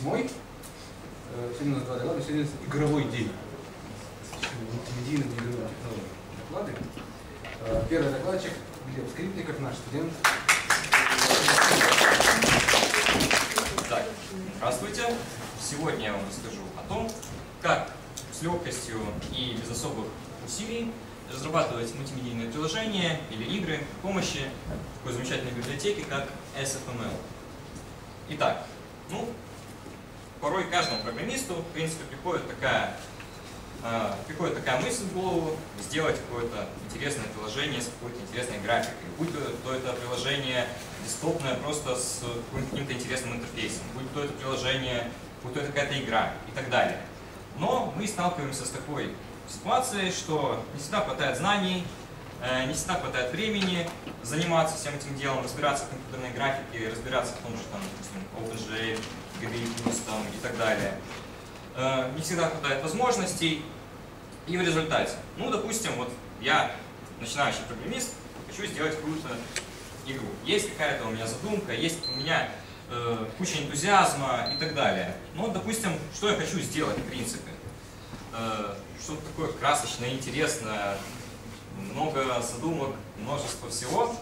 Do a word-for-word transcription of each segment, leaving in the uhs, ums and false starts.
восьмой. Сегодня у нас два доклада, сегодня игровой день. Мультимедийный миллион технологий доклады. Первый докладчик Глеб Скрипников, наш студент. Так, здравствуйте. Сегодня я вам расскажу о том, как с легкостью и без особых усилий разрабатывать мультимедийные приложения или игры при помощи такой замечательной библиотеки, как эс эф эм эл. Итак, ну, порой каждому программисту, в принципе, приходит такая, э, приходит такая мысль в голову сделать какое-то интересное приложение с какой-то интересной графикой. Будь то это приложение десктопное просто с каким-то интересным интерфейсом, будь то это приложение, будь то это какая-то игра и так далее. Но мы сталкиваемся с такой ситуацией, что не всегда хватает знаний, э, не всегда хватает времени заниматься всем этим делом, разбираться в компьютерной графике, разбираться в том же, там, допустим, OpenGL, джи ди ай плюс там, и так далее. Э, не всегда хватает возможностей. И в результате, ну, допустим, вот я начинающий программист, хочу сделать какую-то игру. Есть какая-то у меня задумка, есть у меня э, куча энтузиазма и так далее. Но, допустим, что я хочу сделать, в принципе? Э, Что-то такое красочное, интересное, много задумок, множество всего.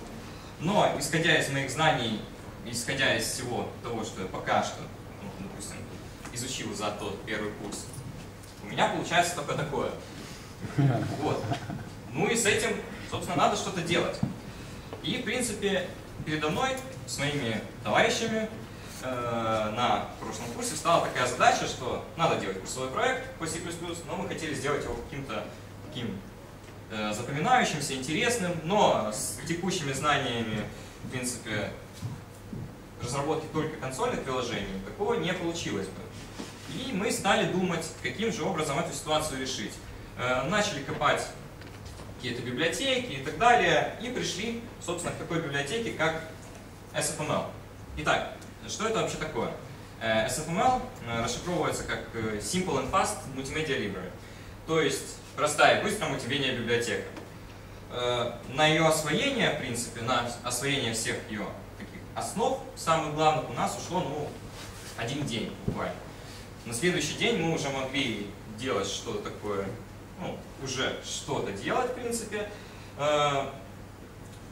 Но, исходя из моих знаний, исходя из всего того, что я пока что, ну, допустим, изучил за тот первый курс, у меня получается только такое. Вот. Ну и с этим, собственно, надо что-то делать. И, в принципе, передо мной, с моими товарищами, на прошлом курсе стала такая задача, что надо делать курсовой проект по си плюс плюс, но мы хотели сделать его каким-то таким э, запоминающимся, интересным, но с текущими знаниями, в принципе, разработки только консольных приложений, такого не получилось бы. И мы стали думать, каким же образом эту ситуацию решить. Э, начали копать какие-то библиотеки и так далее, и пришли, собственно, к такой библиотеке, как эс эф эм эл. Итак, что это вообще такое? эс эф эм эл расшифровывается как Simple and Fast Multimedia Library, то есть простая и быстрая мультимедийная библиотека. На ее освоение, в принципе, на освоение всех ее таких основ, самых главных, у нас ушло, ну, один день буквально. На следующий день мы уже могли делать что-то такое, ну, уже что-то делать, в принципе.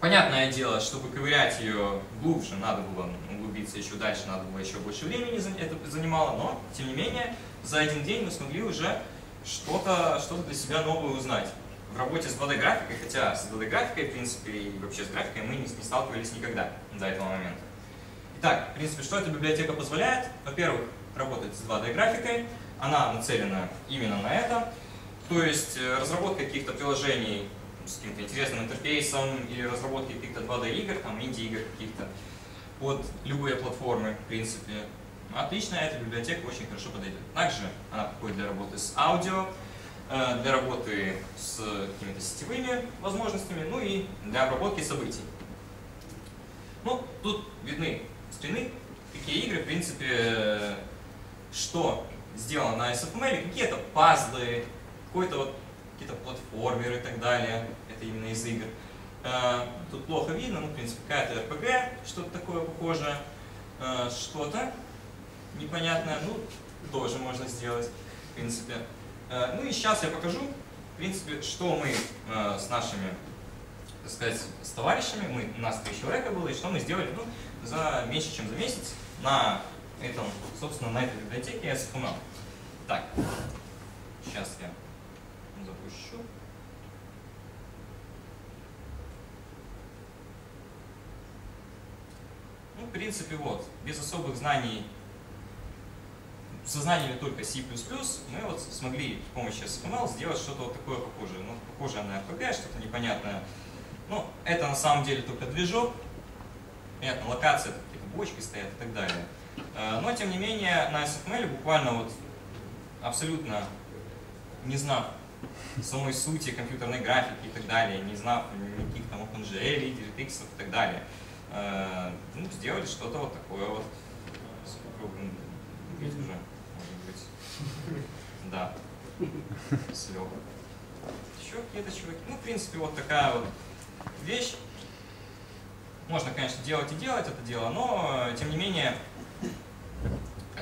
Понятное дело, чтобы ковырять ее глубже, надо было углубиться еще дальше, надо было еще больше времени это занимало, но, тем не менее, за один день мы смогли уже что-то что-то для себя новое узнать. В работе с два дэ-графикой, хотя с два дэ-графикой, в принципе, и вообще с графикой мы не, не сталкивались никогда до этого момента. Итак, в принципе, что эта библиотека позволяет? Во-первых, работать с два дэ-графикой, она нацелена именно на это, то есть разработка каких-то приложений с каким-то интересным интерфейсом или разработки каких-то два дэ-игр, там инди-игр каких-то под любые платформы, в принципе. Отлично, эта библиотека очень хорошо подойдет. Также она подходит для работы с аудио, для работы с какими-то сетевыми возможностями, ну и для обработки событий. Ну, тут видны скрины, какие игры, в принципе, что сделано на эс эф эм эл, какие-то пазлы, какой-то вот какие-то платформеры и так далее, это именно из игр. Тут плохо видно, ну, в принципе, какая-то эр пи джи, что-то такое похожее, что-то непонятное, ну, тоже можно сделать, в принципе. Ну и сейчас я покажу, в принципе, что мы с нашими, так сказать, с товарищами, мы, у нас три человека было, и что мы сделали, ну, за меньше, чем за месяц на этом, собственно, на этой библиотеке эс эф эм эл. Так, сейчас я запущу. Ну, в принципе, вот, без особых знаний, со знаниями только си плюс плюс, мы вот смогли с помощью эс эф эм эл сделать что-то вот такое похожее. Ну, похожее на эр пи джи, что-то непонятное. Ну, это на самом деле только движок. Понятно, локация, какие-то бочки стоят и так далее. Но, тем не менее, на эс эф эм эл буквально вот абсолютно не знав самой сути компьютерной графики и так далее, не знав никаких там OpenGL, DirectX и так далее, ну, сделали что-то вот такое вот. Видите уже? Может быть. Да. Слева. Еще какие-то чуваки. Ну, в принципе, вот такая вот вещь. Можно, конечно, делать и делать это дело, но, тем не менее,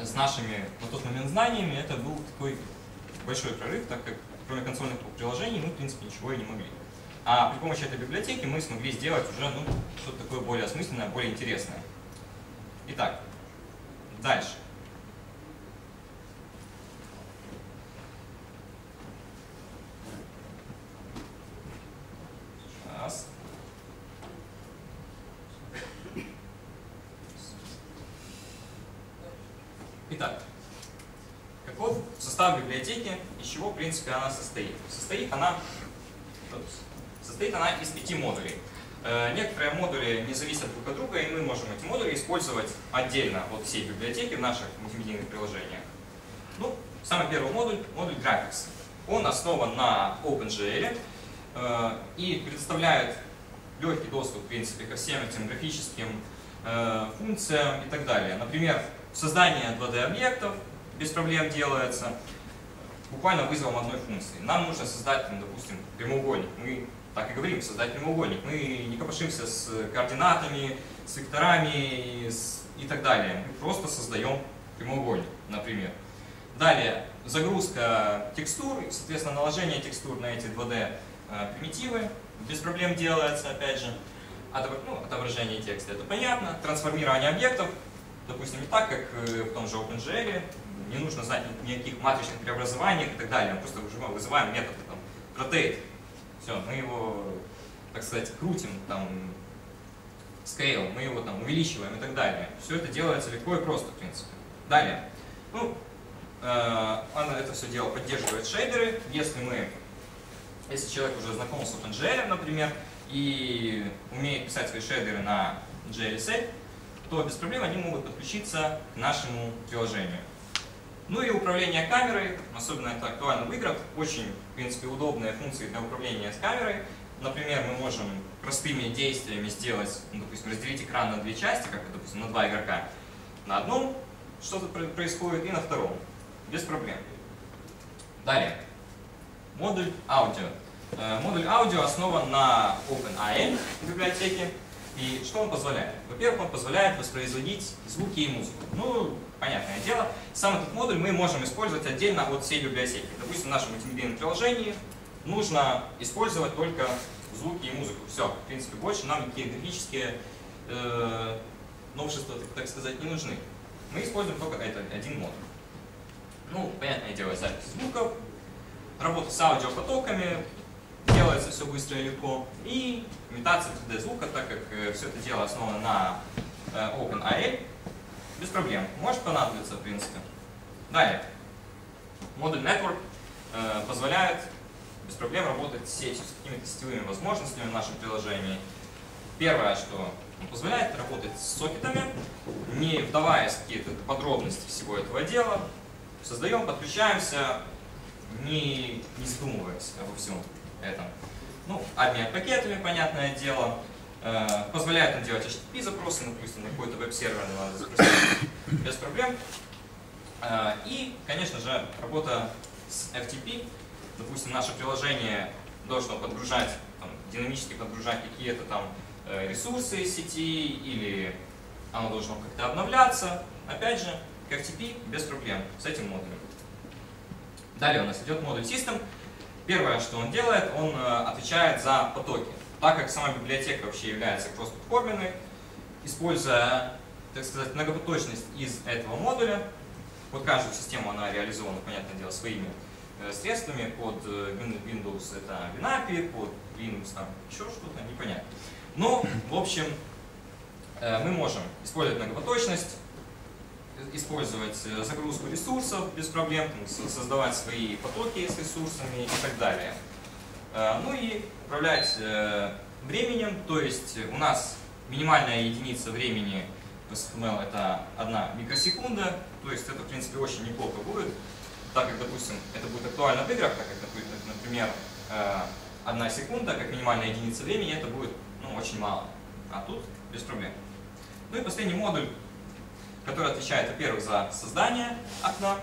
с нашими на тот момент знаниями это был такой большой прорыв, так как кроме консольных приложений мы, в принципе, ничего и не могли. А при помощи этой библиотеки мы смогли сделать уже ну, что-то такое более осмысленное, более интересное. Итак, дальше. Раз. Итак, каков состав библиотеки, из чего, в принципе, она состоит? Состоит она... Состоит она из пяти модулей. Некоторые модули не зависят друг от друга, и мы можем эти модули использовать отдельно от всей библиотеки в наших мультимедийных приложениях. Ну, самый первый модуль — модуль Graphics. Он основан на OpenGL и предоставляет легкий доступ, в принципе, ко всем этим графическим функциям и так далее. Например, создание два дэ объектов без проблем делается буквально вызовом одной функции. Нам нужно создать, допустим, прямоугольник. Мы так и говорим, создать прямоугольник. Мы не копошимся с координатами, с векторами и, с... и так далее. Мы просто создаем прямоугольник, например. Далее, загрузка текстур, соответственно, наложение текстур на эти два дэ примитивы без проблем делается, опять же. Отображение текста, это понятно. Трансформирование объектов, допустим, не так, как в том же OpenGL. Не нужно знать никаких матричных преобразований и так далее. Мы просто вызываем метод там, rotate. Все, мы его, так сказать, крутим, там, scale, мы его там увеличиваем и так далее. Все это делается легко и просто, в принципе. Далее. Ну, э, она это все дело поддерживает шейдеры. Если мы, если человек уже знаком с OpenGL, например, и умеет писать свои шейдеры на джи эл эс эл, то без проблем они могут подключиться к нашему приложению. Ну и управление камерой, особенно это актуально в играх, очень, в принципе, удобные функции для управления с камерой. Например, мы можем простыми действиями сделать, ну, допустим, разделить экран на две части, как, допустим, на два игрока. На одном что-то происходит и на втором, без проблем. Далее, модуль аудио. Модуль аудио основан на OpenAL библиотеке. И что он позволяет? Во-первых, он позволяет воспроизводить звуки и музыку. Ну, понятное дело, сам этот модуль мы можем использовать отдельно от всей библиотеки. Допустим, в нашем мультимедийном приложении нужно использовать только звуки и музыку. Все, в принципе, больше нам никакие графические э, новшества, так сказать, не нужны. Мы используем только это, один модуль. Ну, понятное дело, запись звуков, работа с аудиопотоками, делается все быстро и легко, и имитация три дэ звука, так как все это дело основано на OpenAL, без проблем, может понадобиться, в принципе. Далее, модуль Network позволяет без проблем работать с сетью, с какими-то сетевыми возможностями в нашем приложении. Первое, что он позволяет, работать с сокетами, не вдаваясь в какие-то подробности всего этого дела, создаем, подключаемся, не, не задумываясь обо всем этом. Ну, обмен пакетами, понятное дело, э, позволяет нам делать эйч ти ти пи запросы, допустим, на какой-то веб-сервер надо запросить без проблем. Э, и, конечно же, работа с эф ти пи. Допустим, наше приложение должно подгружать, там, динамически подгружать какие-то там ресурсы из сети, или оно должно как-то обновляться. Опять же, к эф ти пи без проблем с этим модулем. Далее у нас идет модуль System. Первое, что он делает, он отвечает за потоки. Так как сама библиотека вообще является кросс-платформенной, используя, так сказать, многопоточность из этого модуля, под каждую систему она реализована, понятное дело, своими средствами. Под Windows это WinAPI, под Linux там еще что-то, непонятно. Но, в общем, мы можем использовать многопоточность, использовать загрузку ресурсов без проблем, создавать свои потоки с ресурсами и так далее. Ну и управлять временем, то есть у нас минимальная единица времени в эс эф эм эл это одна микросекунда, то есть это, в принципе, очень неплохо будет, так как, допустим, это будет актуально в играх, так как, например, одна секунда как минимальная единица времени, это будет ну, очень мало, а тут без проблем. Ну и последний модуль, который отвечает, во-первых, за создание окна,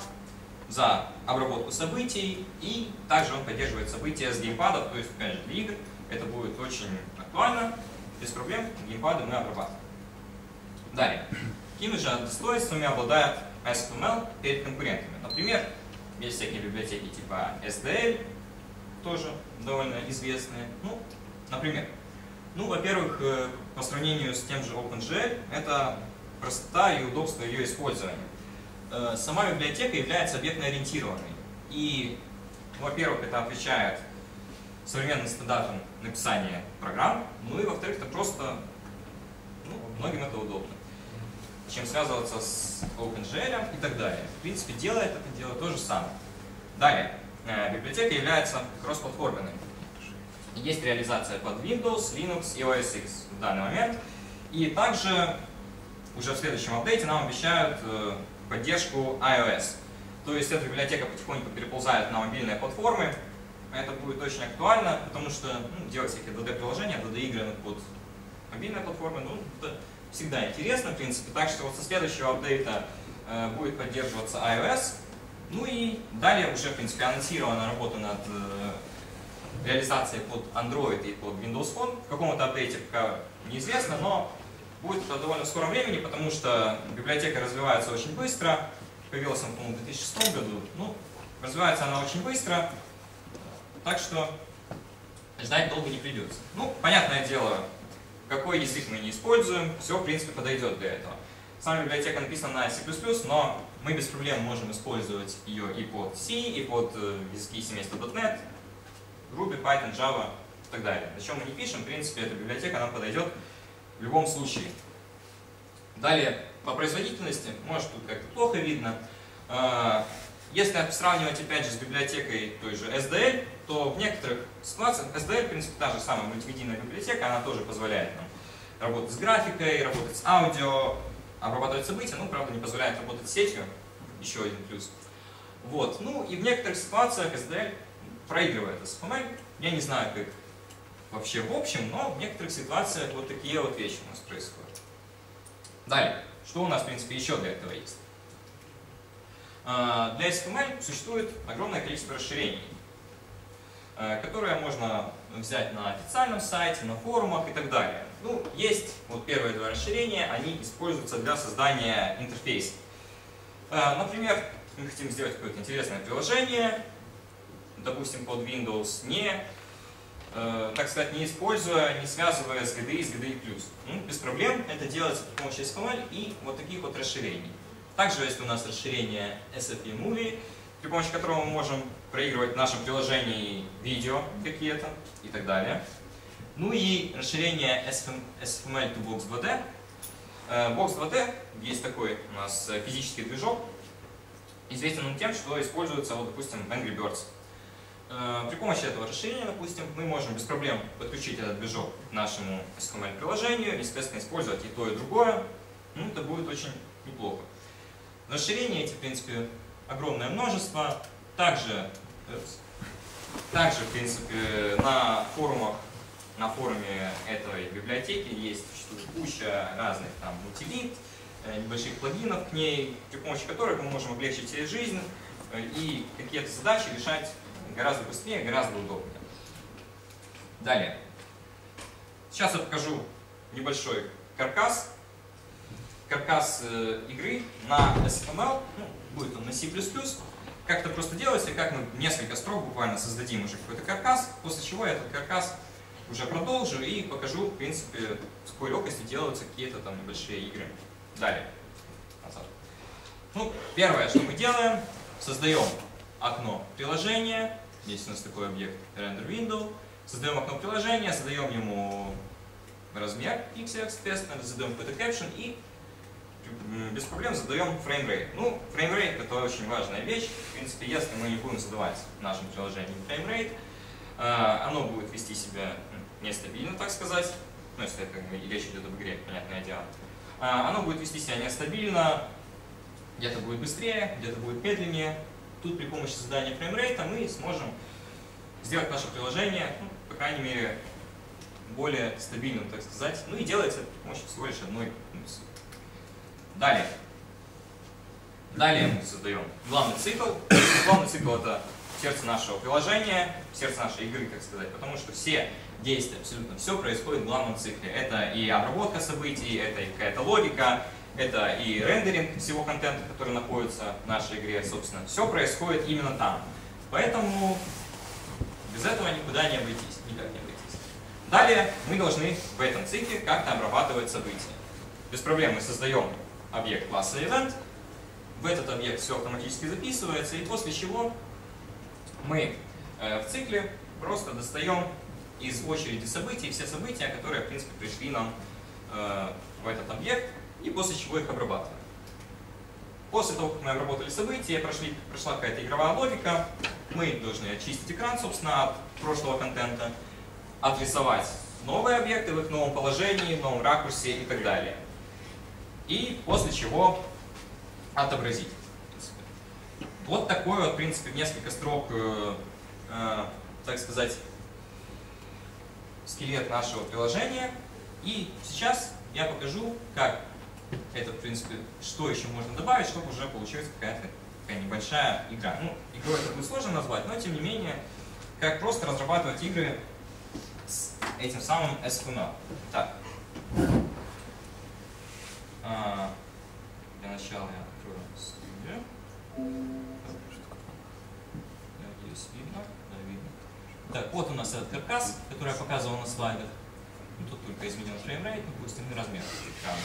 за обработку событий, и также он поддерживает события с геймпадов, то есть, опять же, для игр это будет очень актуально, без проблем геймпады мы обрабатываем. Далее, какими же достоинствами обладает эс эф эм эл перед конкурентами. Например, есть всякие библиотеки типа эс ди эл, тоже довольно известные. Ну, например, ну, во-первых, по сравнению с тем же OpenGL, это простота и удобство ее использования. Сама библиотека является объектно-ориентированной. И, во-первых, это отвечает современным стандартам написания программ, ну и, во-вторых, это просто, ну, многим это удобно, чем связываться с OpenGL и так далее. В принципе, делает это дело то же самое. Далее, библиотека является кросс-платформенной. Есть реализация под Windows, Linux и о эс икс в данный момент. И также уже в следующем апдейте нам обещают поддержку iOS. То есть эта библиотека потихоньку переползает на мобильные платформы. Это будет очень актуально, потому что, ну, делать всякие ди ди-приложения, ди ди-игры под мобильные платформы, ну, это всегда интересно, в принципе. Так что вот со следующего апдейта э, будет поддерживаться iOS. Ну и далее уже, в принципе, анонсирована работа над э, реализацией под Android и под Windows Phone. В каком-то апдейте пока неизвестно, но будет это довольно в скором времени, потому что библиотека развивается очень быстро. Появилась она, по-моему, в две тысячи шестом году. Ну, развивается она очень быстро, так что ждать долго не придется. Ну, понятное дело, какой язык мы не используем, все, в принципе, подойдет для этого. Сама библиотека написана на си плюс плюс, но мы без проблем можем использовать ее и под C, и под языки семейства .дот нет, Ruby, Python, Java и так далее. На чем мы не пишем, в принципе, эта библиотека нам подойдет в любом случае. Далее, по производительности, может, тут как-то плохо видно. Если сравнивать, опять же, с библиотекой той же эс ди эл, то в некоторых ситуациях эс ди эл, в принципе, та же самая мультимедийная библиотека, она тоже позволяет нам работать с графикой, работать с аудио, обрабатывать события, ну, правда, не позволяет работать с сетью, еще один плюс. Вот, ну, и в некоторых ситуациях эс ди эл проигрывает эс эф эм эл, я не знаю, как вообще в общем, но в некоторых ситуациях вот такие вот вещи у нас происходят. Далее, что у нас, в принципе, еще для этого есть? Для эс эф эм эл существует огромное количество расширений, которые можно взять на официальном сайте, на форумах и так далее. Ну, есть вот первые два расширения, они используются для создания интерфейса. Например, мы хотим сделать какое-то интересное приложение, допустим, под Windows, не, так сказать, не используя, не связывая с джи ди и, с джи ди и плюс. Ну, без проблем, это делается при помощи эс эф эм эл и вот таких вот расширений. Также есть у нас расширение эс эф эм эл, при помощи которого мы можем проигрывать в нашем приложении видео какие-то и так далее. Ну и расширение эс эф эм эл to Box два дэ. Box два дэ есть такой у нас физический движок, известен он тем, что используется, вот, допустим, в Angry Birds. При помощи этого расширения, допустим, мы можем без проблем подключить этот движок к нашему эс эф эм эл-приложению, естественно, использовать и то, и другое. Ну, это будет очень неплохо. Расширений эти, в принципе, огромное множество. Также, также, в принципе, на форумах, на форуме этой библиотеки есть куча разных там утилит, небольших плагинов к ней, при помощи которых мы можем облегчить себе жизнь и какие-то задачи решать гораздо быстрее, гораздо удобнее. Далее. Сейчас я покажу небольшой каркас. каркас игры на эс эф эм эл, ну, будет он на си плюс плюс, как это просто делается, и как мы несколько строк буквально создадим уже какой-то каркас, после чего я этот каркас уже продолжу и покажу, в принципе, с какой легкостью делаются какие-то там небольшие игры. Далее. Назад. Ну, первое, что мы делаем, создаем окно приложения, здесь у нас такой объект RenderWindow, создаем окно приложения, создаем ему размер pixel, естественно, задаем какой-то caption и без проблем задаем фреймрейт. Ну, фреймрейт — это очень важная вещь. В принципе, если мы не будем задавать в нашем приложении фреймрейт, оно будет вести себя нестабильно, так сказать. Ну, если это, как бы, речь идет об игре, понятное дело. Оно будет вести себя нестабильно, где-то будет быстрее, где-то будет медленнее. Тут при помощи задания фреймрейта мы сможем сделать наше приложение, ну, по крайней мере, более стабильным, так сказать. Ну и делается это при помощи всего лишь одной функции. Далее. Далее мы создаем главный цикл. Главный цикл — это сердце нашего приложения, сердце нашей игры, так сказать, потому что все действия, абсолютно все происходит в главном цикле. Это и обработка событий, это и какая-то логика, это и рендеринг всего контента, который находится в нашей игре, собственно, все происходит именно там. Поэтому без этого никуда не обойтись, никак не обойтись. Далее мы должны в этом цикле как-то обрабатывать события. Без проблем мы создаем объект класса event, в этот объект все автоматически записывается, и после чего мы в цикле просто достаем из очереди событий все события, которые, в принципе, пришли нам в этот объект, и после чего их обрабатываем. После того, как мы обработали события, прошли, прошла какая-то игровая логика, мы должны очистить экран, собственно, от прошлого контента, отрисовать новые объекты в их новом положении, в новом ракурсе и так далее. И после чего отобразить. Вот такой вот, в принципе, в несколько строк, э, э, так сказать, скелет нашего приложения. И сейчас я покажу, как это, в принципе, что еще можно добавить, чтобы уже получилась какая-то такая небольшая игра. Ну, игру это будет сложно назвать, но тем не менее, как просто разрабатывать игры с этим самым эс эф эм эл. Так. А, для начала я открою студию. Надеюсь, видно? Да, видно. Так, вот у нас этот каркас, который я показывал на слайдах. Ну, тут только изменил фреймрейт, допустим, и размер экрана.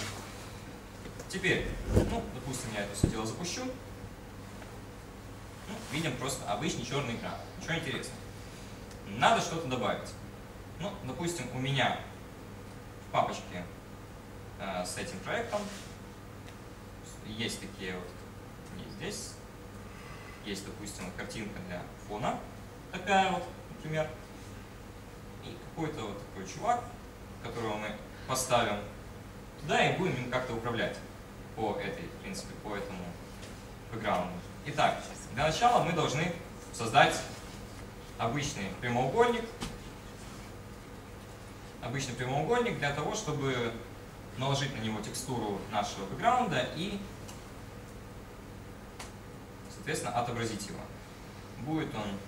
Теперь, ну, допустим, я это все дело запущу. Ну, видим просто обычный черный экран. Ничего интересного. Надо что-то добавить. Ну, допустим, у меня в папочке э, с этим проектом есть такие вот, не здесь, есть, допустим, картинка для фона, такая вот, например, и какой-то вот такой чувак, которого мы поставим туда и будем им как-то управлять по этой, в принципе, по этому бэкграунду. Итак, для начала мы должны создать обычный прямоугольник, обычный прямоугольник для того, чтобы наложить на него текстуру нашего бэкграунда и, соответственно, отобразить его. Будет он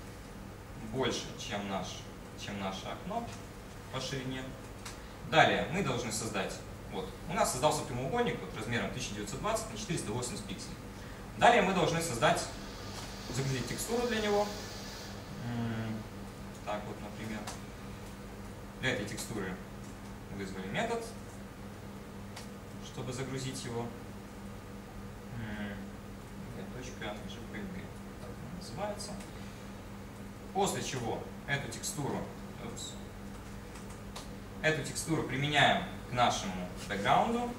больше, чем, наш, чем наше окно по ширине. Далее мы должны создать, вот, у нас создался прямоугольник вот, размером тысяча девятьсот двадцать на четыреста восемьдесят пикселей. Далее мы должны создать, загрузить текстуру для него. Так вот, например, для этой текстуры вызвали метод, чтобы загрузить его. .jpg так она называется. После чего эту текстуру, oops, эту текстуру применяем к нашему бэкграунду.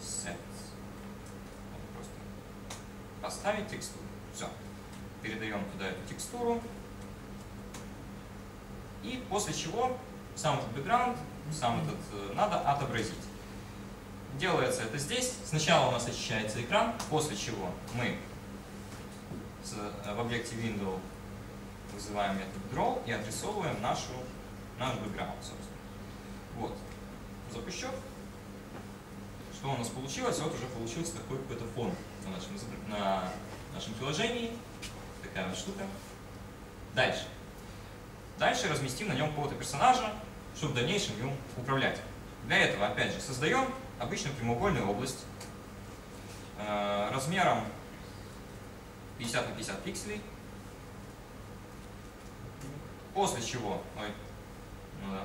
Set. Просто поставить текстуру. Все. Передаем туда эту текстуру. И после чего сам этот бэкграунд, сам этот надо отобразить. Делается это здесь. Сначала у нас очищается экран, после чего мы в объекте Window вызываем метод draw и отрисовываем нашу, наш бэкграунд, собственно. Вот. Запущу. Что у нас получилось? Вот уже получился такой какой-то фон на нашем, на нашем приложении. Такая вот штука. Дальше. Дальше разместим на нем какого-то персонажа, чтобы в дальнейшем им управлять. Для этого, опять же, создаем обычную прямоугольную область э, размером пятьдесят на пятьдесят пикселей. После чего, ой, ну да,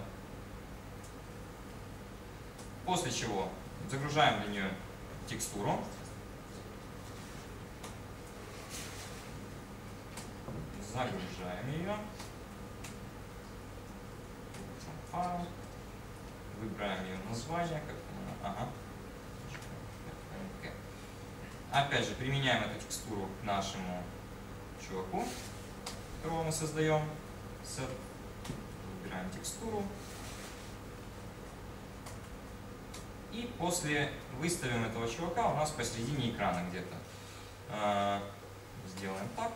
после чего загружаем на нее текстуру. Загружаем ее. Выбираем ее название, как она, ага. Опять же, применяем эту текстуру к нашему чуваку, которого мы создаем. Set. Выбираем текстуру. И после выставим этого чувака у нас посередине экрана где-то. Сделаем так.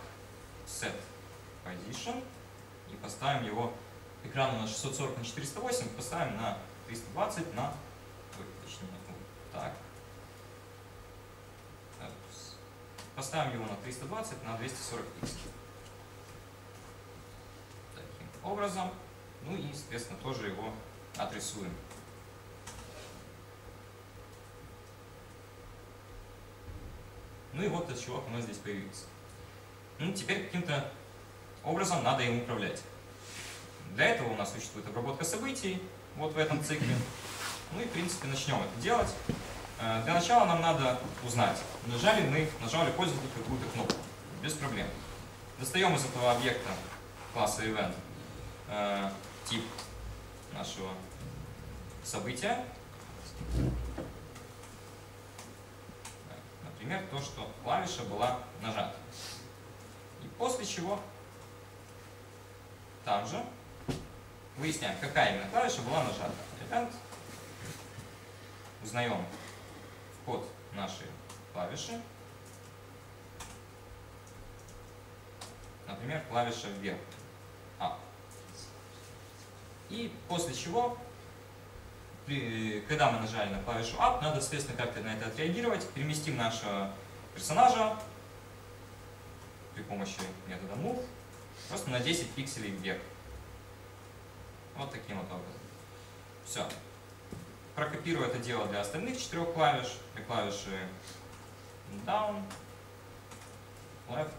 Set Position. И поставим его. Экран у нас шестьсот сорок на четыреста восемь, поставим на триста двадцать на... Ой, точнее, вот так. Поставим его на триста двадцать на двести сорок пикселей. Таким образом. Ну и, соответственно, тоже его отрисуем. Ну и вот этот чувак у нас здесь появился. Ну, теперь каким-то образом надо им управлять. Для этого у нас существует обработка событий, вот в этом цикле. Ну и, в принципе, начнем это делать. Для начала нам надо узнать, нажали мы, нажали пользователь какую-то кнопку. Без проблем. Достаем из этого объекта класса event э, тип нашего события. Например, то, что клавиша была нажата. И после чего там же выясняем, какая именно клавиша была нажата. Event. Узнаем вход нашей клавиши. Например, клавиша вверх. А. И после чего, при, когда мы нажали на клавишу Up, надо, соответственно, как-то на это отреагировать. Переместим нашего персонажа при помощи метода Move просто на десять пикселей вверх. Вот таким вот образом. Все. Прокопирую это дело для остальных четырех клавиш. Для клавиши Down, Left,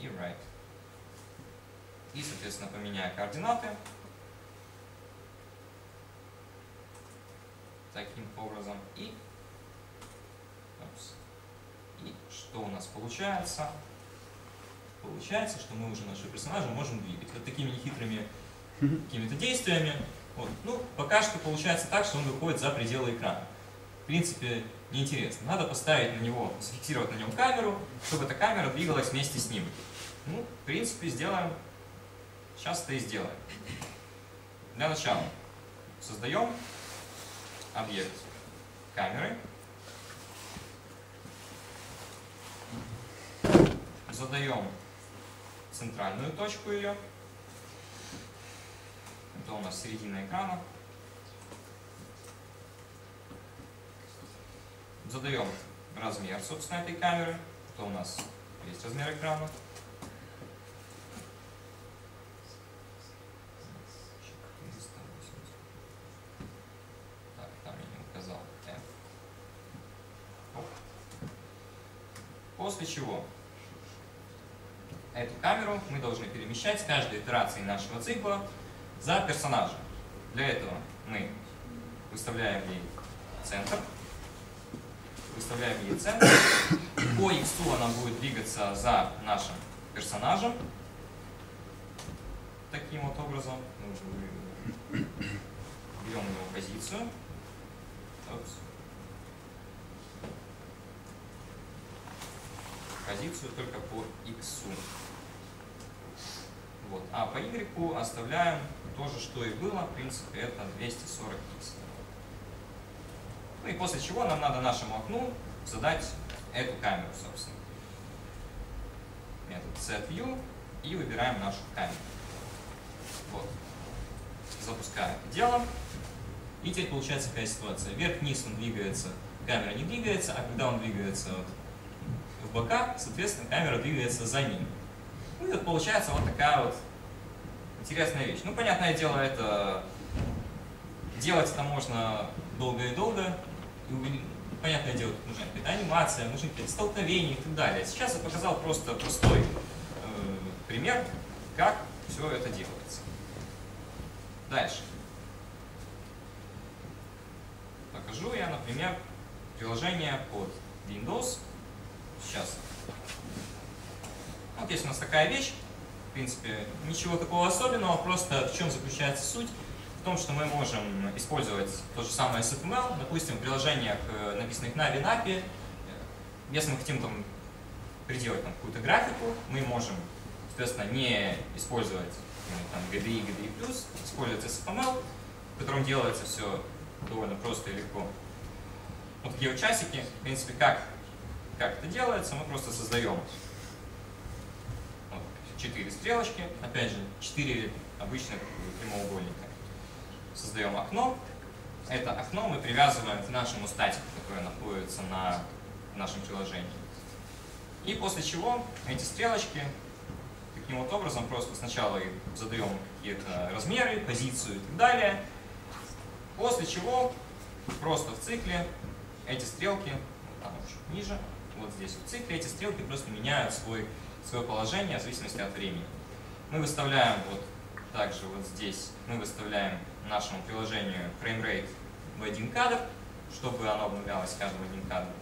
и right. И, соответственно, поменяю координаты таким образом. И, и что у нас получается? Получается, что мы уже наши персонажи можем двигать. Вот такими нехитрыми какими-то действиями. Вот. Ну, пока что получается так, что он выходит за пределы экрана. В принципе, неинтересно. Надо поставить на него, зафиксировать на нем камеру, чтобы эта камера двигалась вместе с ним. Ну, в принципе, сделаем. Сейчас это и сделаем. Для начала создаем объект камеры. Задаем центральную точку ее. Это у нас середина экрана. Задаем размер, собственно, этой камеры. Это у нас есть размер экрана. После чего эту камеру мы должны перемещать с каждой итерации нашего цикла за персонажа. Для этого мы выставляем ей центр. Выставляем ей центр. По иксу она будет двигаться за нашим персонажем. Таким вот образом. Берем его позицию. Опс. Позицию только по иксу. Вот. А по y оставляем то же, что и было. В принципе, это двести сорок икс. Ну и после чего нам надо нашему окну задать эту камеру, собственно. Метод setView и выбираем нашу камеру. Вот. Запускаем это дело. И теперь получается какая ситуация. Вверх-вниз он двигается, камера не двигается, а когда он двигается в бока, соответственно, камера двигается за ним. Ну и вот получается вот такая вот интересная вещь. Ну, понятное дело, это делать это можно долго и долго. И, понятное дело, тут нужна какая-то анимация, нужны какие-то столкновения и так далее. Сейчас я показал просто простой э, пример, как все это делается. Дальше. Покажу я, например, приложение под Windows. Сейчас. Вот есть у нас такая вещь. В принципе, ничего такого особенного. Просто в чем заключается суть? В том, что мы можем использовать то же самое эс эф эм эл. Допустим, в приложениях, написанных на WinAPI, если мы хотим там приделать там какую-то графику, мы можем, соответственно, не использовать там, джи ди ай, джи ди ай плюс, использовать эс эф эм эл, в котором делается все довольно просто и легко. Вот такие вот часики. В принципе, как Как это делается, мы просто создаем четыре стрелочки, опять же, четыре обычных прямоугольника. Создаем окно. Это окно мы привязываем к нашему статику, который находится на нашем приложении. И после чего эти стрелочки таким вот образом просто сначала задаем какие-то размеры, позицию и так далее. После чего просто в цикле эти стрелки, вот там чуть ниже, вот здесь в цикле, эти стрелки просто меняют свой, свое положение в зависимости от времени. Мы выставляем вот также вот здесь, мы выставляем нашему приложению фреймрейт в один кадр, чтобы оно обновлялось каждым одним кадром,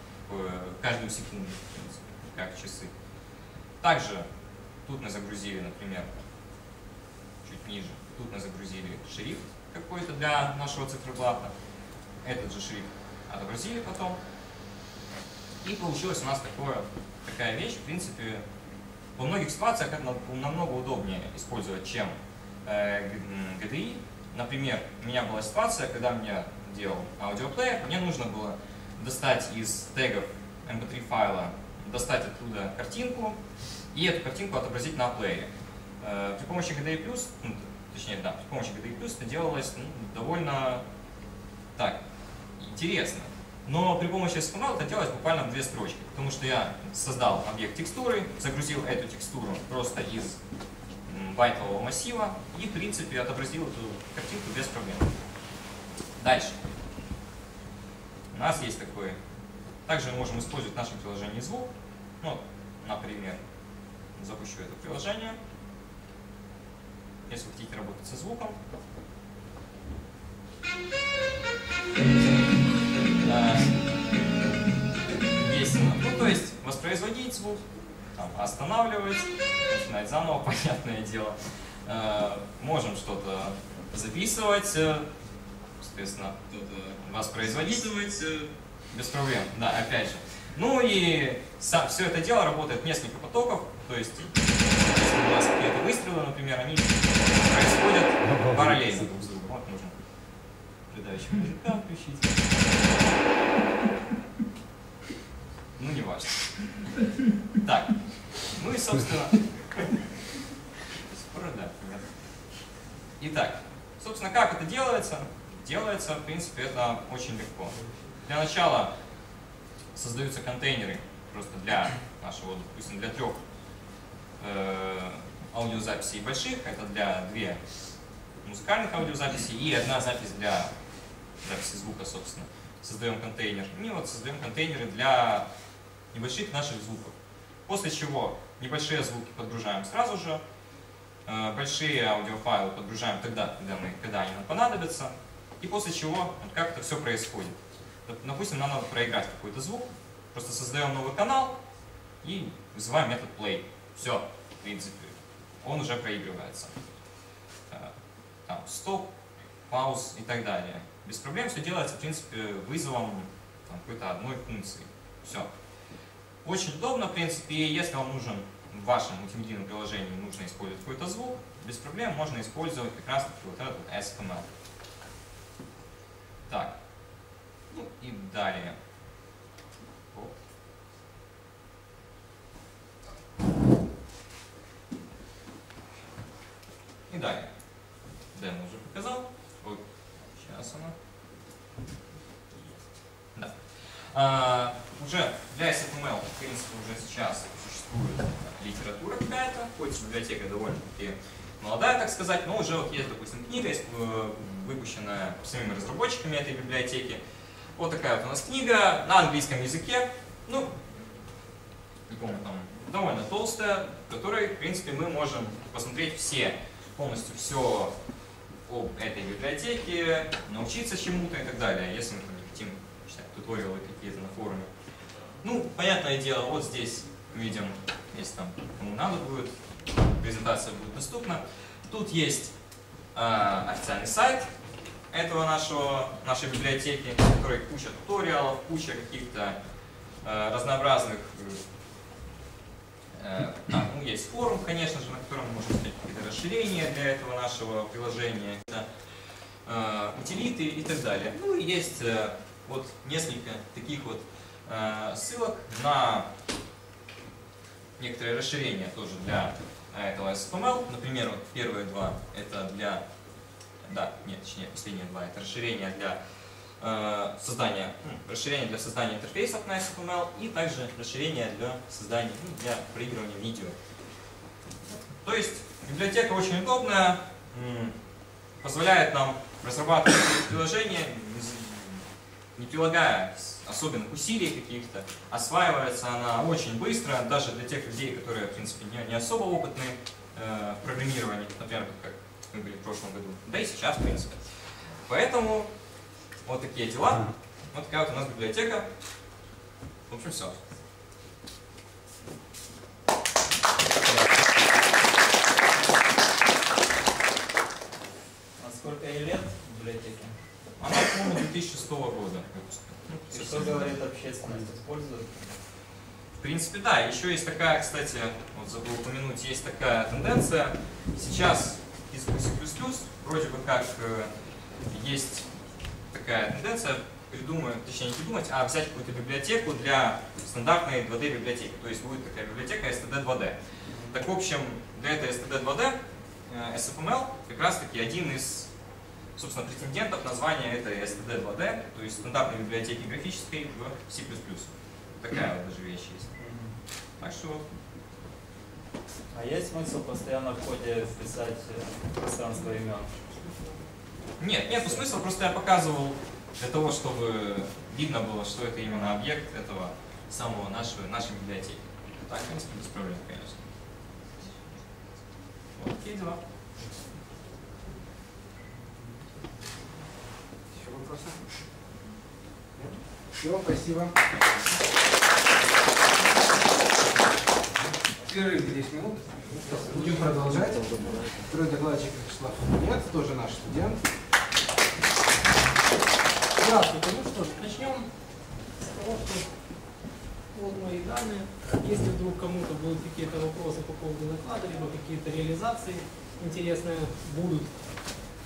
каждую секунду, как часы. Также тут мы загрузили, например, чуть ниже, тут мы загрузили шрифт какой-то для нашего циферблата. Этот же шрифт отобразили потом. И получилась у нас такое, такая вещь, в принципе, во многих ситуациях это намного удобнее использовать, чем джи ди и. Например, у меня была ситуация, когда мне делал аудиоплеер, мне нужно было достать из тегов эм пэ три файла, достать оттуда картинку и эту картинку отобразить на плеере. При помощи джи ди ай плюс, ну, точнее, да, при помощи джи ди ай плюс это делалось, ну, довольно так, интересно. Но при помощи эс эф эм эл это делалось буквально в две строчки, потому что я создал объект текстуры, загрузил эту текстуру просто из байтового массива и, в принципе, отобразил эту картинку без проблем. Дальше. У нас есть такой... Также мы можем использовать в нашем приложении звук. Ну, например, запущу это приложение. Если вы хотите работать со звуком. Да. Весело. Ну, то есть, воспроизводить звук, там, останавливать, начинать заново, понятное дело. Можем что-то записывать. Соответственно, воспроизводить без проблем, да, опять же. Ну и сам, все это дело работает в несколько потоков, то есть если у вас какие-то выстрелы, например, они происходят параллельно друг с другом. Вот нужно придающего мужика включить. Ну не важно. Так, ну и собственно... Скоро, да, понятно. Итак, собственно, как это делается? Делается, в принципе, это очень легко. Для начала создаются контейнеры просто для нашего, допустим, для трех э, аудиозаписей больших. Это для две музыкальных аудиозаписей и одна запись для записи звука, собственно. Создаем контейнер. И вот создаем контейнеры для небольших наших звуков. После чего небольшие звуки подгружаем сразу же. Э, большие аудиофайлы подгружаем тогда, когда, мы, когда они нам понадобятся. И после чего вот как это все происходит. Допустим, нам надо проиграть какой-то звук. Просто создаем новый канал и вызываем метод play. Все, в принципе, он уже проигрывается. Там стоп, пауз и так далее. Без проблем все делается, в принципе, вызовом какой-то одной функции. Все. Очень удобно, в принципе, если вам нужен в вашем мультимедийном приложении нужно использовать какой-то звук, без проблем можно использовать как раз таки вот этот эс эф эм эл. Так, ну и далее. И далее. Демо уже показал. Ой, сейчас она. Да. А, уже для эс эф эм эл, в принципе, уже сейчас существует литература какая-то. Хоть библиотека довольно-таки молодая, так сказать, но уже вот есть, допустим, книга, выпущенная самими разработчиками этой библиотеки. Вот такая вот у нас книга на английском языке, ну, не помню, там, довольно толстая, в которой, в принципе, мы можем посмотреть все, полностью все об этой библиотеке, научиться чему-то и так далее, если мы там не хотим читать туториалы какие-то на форуме. Ну, понятное дело, вот здесь видим, если там кому надо будет, презентация будет доступна. Тут есть э, официальный сайт этого нашего, нашей библиотеки, в которой куча туториалов, куча каких-то э, разнообразных... Э, там, ну, есть форум, конечно же, на котором мы можем снять какие-то расширения для этого нашего приложения, э, утилиты и так далее. Ну и есть э, вот несколько таких вот э, ссылок на некоторые расширения тоже для этого эс эф эм эл. Например, вот первые два это для... Да, нет, точнее, последние два это расширение для э, создания, ну, расширение для создания интерфейсов на эс эф эм эл и также расширение для создания, ну, для проигрывания видео. То есть библиотека очень удобная, позволяет нам разрабатывать приложение, не прилагая особенных усилий каких-то. Осваивается она очень быстро, даже для тех людей, которые, в принципе, не, не особо опытные э, в программировании, например, как мы были в прошлом году, да и сейчас, в принципе. Поэтому вот такие дела. Вот такая вот у нас библиотека. В общем, все. А сколько ей лет в библиотеке? Она, по-моему, две тысячи шестого года. И что говорит общественность, использует? В принципе, да. Еще есть такая, кстати, вот забыл упомянуть, есть такая тенденция. Сейчас из си плюс плюс вроде бы как есть такая тенденция, придумать, точнее не придумать, а взять какую-то библиотеку для стандартной два дэ библиотеки. То есть будет такая библиотека эс тэ дэ два дэ. Так, в общем, для этой эс тэ дэ два дэ эс эф эм эл как раз-таки один из, собственно, претендентов названия этой эс тэ дэ два дэ, то есть стандартной библиотеки графической в си плюс плюс. Такая вот даже вещь есть. Так что вот. А есть смысл постоянно в коде вписать пространство имен? Нет, нету смысла, просто я показывал для того, чтобы видно было, что это именно объект этого самого нашего, нашей библиотеки. Так, в принципе, без проблем, конечно. Вот такие дела. Еще вопросы? Нет? Все, спасибо. Перерыв десять минут. Будем продолжать. Второй докладчик Вячеслав Лабунец, тоже наш студент. Здравствуйте. Ну что ж, начнем с того, что вот мои данные. Если вдруг кому-то будут какие-то вопросы по поводу доклада, либо какие-то реализации интересные будут,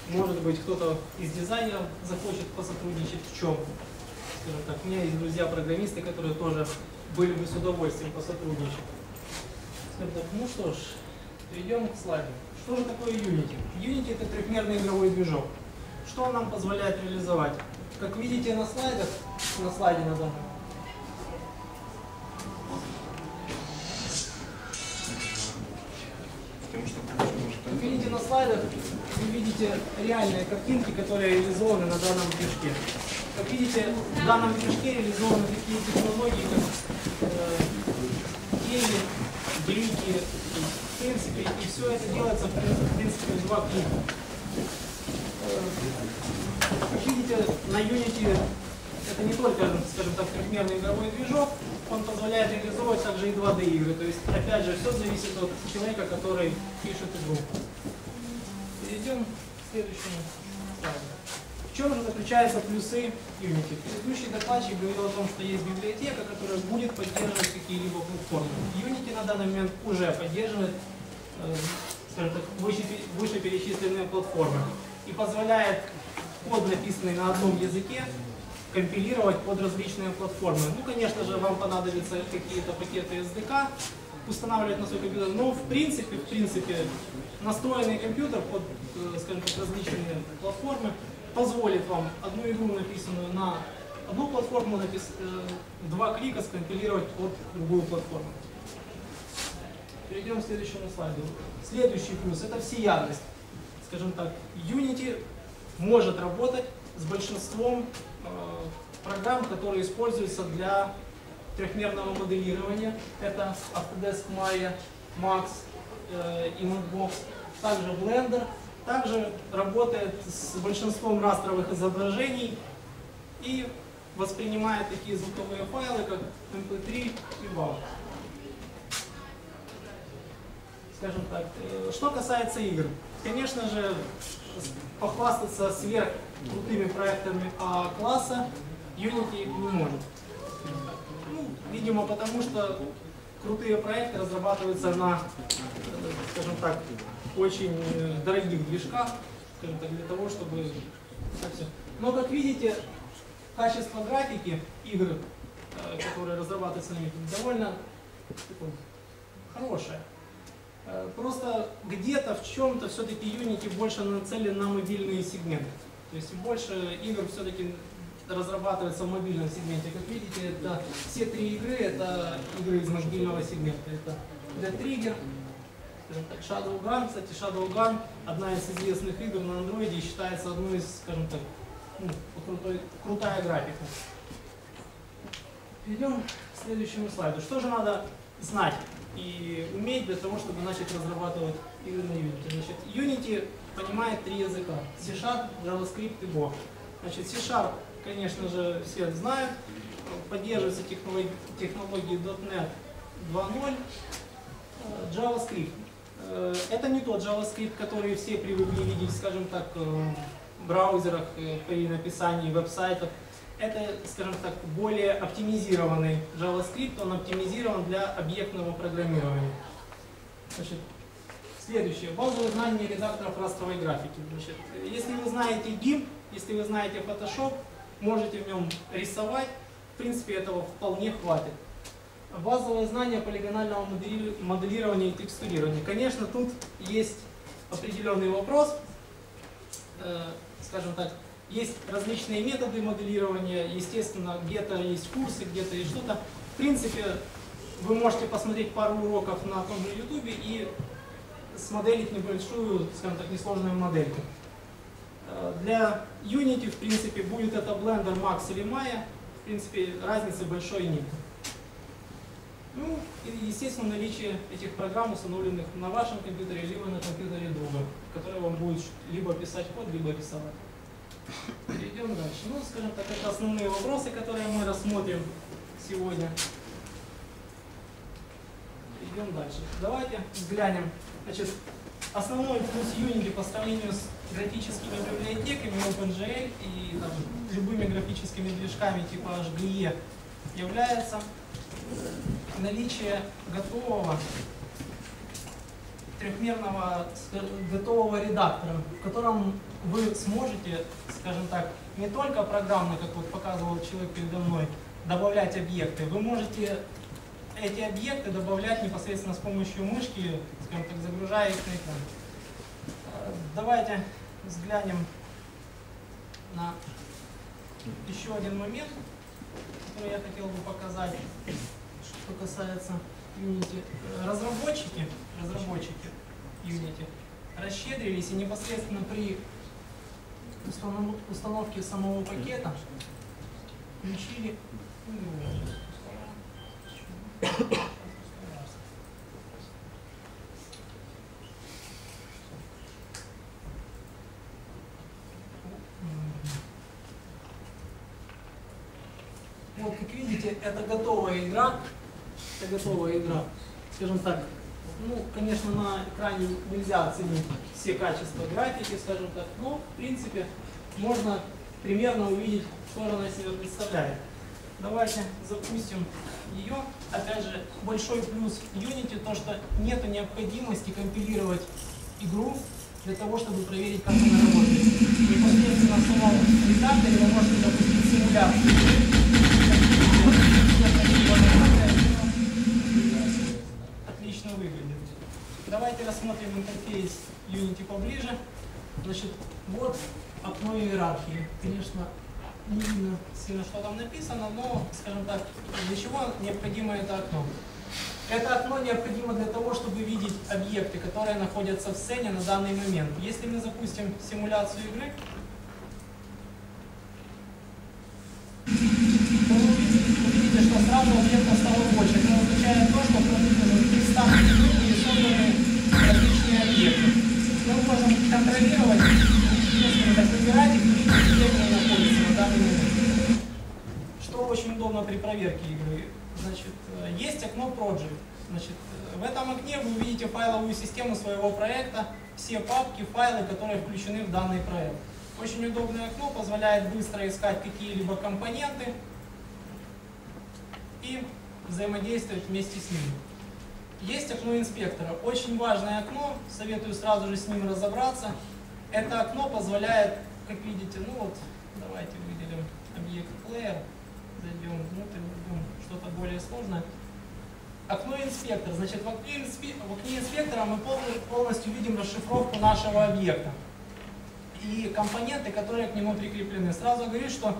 может быть, кто-то из дизайнеров захочет посотрудничать в чем. Скажем так, у меня есть друзья-программисты, которые тоже были бы с удовольствием посотрудничать. Ну что ж, перейдем к слайду. Что же такое Unity? Unity — это трехмерный игровой движок. Что он нам позволяет реализовать? Как видите на слайдах, на слайде на данном, как видите на слайдах, вы видите реальные картинки, которые реализованы на данном движке. Как видите, в данном движке реализованы такие технологии, как тени, блики, в принципе, и все это делается, в принципе, в два клика. Как видите, на Unity это не только, скажем так, трехмерный игровой движок, он позволяет реализовывать также и два дэ игры. То есть, опять же, все зависит от человека, который пишет игру. Перейдем к следующему слайду. В чем же заключаются плюсы Unity? Предыдущий докладчик говорил о том, что есть библиотека, которая будет поддерживать какие-либо платформы. Unity на данный момент уже поддерживает э, вышеперечисленные платформы и позволяет код, написанный на одном языке, компилировать под различные платформы. Ну, конечно же, вам понадобятся какие-то пакеты эс дэ ка устанавливать на свой компьютер, но в принципе, в принципе, настроенный компьютер под, скажем так, различные платформы позволит вам одну игру, написанную на одну платформу, напис... два клика скомпилировать под другую платформу. Перейдем к следующему слайду. Следующий плюс — это всеядность. Скажем так, Unity может работать с большинством э, программ, которые используются для трехмерного моделирования. Это Autodesk Maya, Max э, и Mudbox, также Blender. Также работает с большинством растровых изображений и воспринимает такие звуковые файлы, как эм пэ три и вау. Скажем так, что касается игр, конечно же, похвастаться сверх крутыми проектами А-класса Unity не может. Ну, видимо, потому что крутые проекты разрабатываются на, скажем так, очень дорогих движках, скажем так, для того, чтобы... Но, как видите, качество графики игр, которые разрабатываются на них, довольно хорошее. Просто где-то в чем-то все-таки Unity больше нацелен на мобильные сегменты. То есть больше игр все-таки разрабатывается в мобильном сегменте. Как видите, это все три игры, это игры из мобильного сегмента. Это Dead Trigger, Shadow Gun. Кстати, Shadow Gun — одна из известных игр на андроиде и считается одной из, скажем так, ну, крутой, крутая графика. Перейдем к следующему слайду. Что же надо знать и уметь для того, чтобы начать разрабатывать игры на Unity? Значит, Unity понимает три языка: C#, JavaScript и Bosch. Значит, C#, конечно же, все знают. Поддерживаются технологии, технологии дот нет два ноль. JavaScript. Это не тот JavaScript, который все привыкли видеть, скажем так, в браузерах при написании веб-сайтов. Это, скажем так, более оптимизированный JavaScript, он оптимизирован для объектного программирования. Значит, следующее. Базовые знания редакторов растровой графики. Значит, если вы знаете гимп, если вы знаете Photoshop, можете в нем рисовать, в принципе, этого вполне хватит. Базовые знания полигонального модели... моделирования и текстурирования. Конечно, тут есть определенный вопрос, э, скажем так. Есть различные методы моделирования, естественно, где-то есть курсы, где-то есть что-то. В принципе, вы можете посмотреть пару уроков на том же YouTube и смоделить небольшую, скажем так, несложную модельку. Для Unity, в принципе, будет это Blender, Max или Maya, в принципе, разницы большой нет. Ну, и, естественно, наличие этих программ, установленных на вашем компьютере, либо на компьютере друга, который вам будет либо писать код, либо рисовать. Перейдем дальше. Ну, скажем так, это основные вопросы, которые мы рассмотрим сегодня. Перейдем дальше. Давайте взглянем. Значит, основной плюс Unity по сравнению с графическими библиотеками OpenGL и там, любыми графическими движками типа эйч ди и является наличие готового трехмерного готового редактора, в котором вы сможете, скажем так, не только программно, как вот показывал человек передо мной, добавлять объекты. Вы можете эти объекты добавлять непосредственно с помощью мышки, скажем так, загружая их на экран. Давайте взглянем на еще один момент, который я хотел бы показать, что касается Unity. Разработчики, разработчики Unity расщедрились и непосредственно при установке самого пакета включили вот, как видите, это готовая игра. Это готовая игра, скажем так. Ну, конечно, на экране нельзя оценить все качества графики, скажем так, но, в принципе, можно примерно увидеть, что она из себя представляет. Давайте запустим ее. Опять же, большой плюс Unity то, что нет необходимости компилировать игру для того, чтобы проверить, как она работает. Непосредственно в самом редакторе вы можете запустить симуляцию. Выглядит. Давайте рассмотрим интерфейс Unity поближе. Значит, вот окно иерархии. Конечно, не видно сильно, что там написано, но, скажем так, для чего необходимо это окно? Это окно необходимо для того, чтобы видеть объекты, которые находятся в сцене на данный момент. Если мы запустим симуляцию игры, то вы увидите, что сразу объектов стало больше. Это означает то, что там рисованы различные объекты. Мы можем контролировать, выбирать их, где они находятся на данный момент. Что очень удобно при проверке игры. Значит, есть окно Project. Значит, в этом окне вы увидите файловую систему своего проекта, все папки, файлы, которые включены в данный проект. Очень удобное окно, позволяет быстро искать какие-либо компоненты и взаимодействовать вместе с ними. Есть окно инспектора. Очень важное окно, советую сразу же с ним разобраться. Это окно позволяет, как видите, ну вот, давайте выделим объект Player, зайдем внутрь, что-то более сложное. Окно инспектора. Значит, в окне, в окне инспектора мы полностью видим расшифровку нашего объекта и компоненты, которые к нему прикреплены. Сразу говорю, что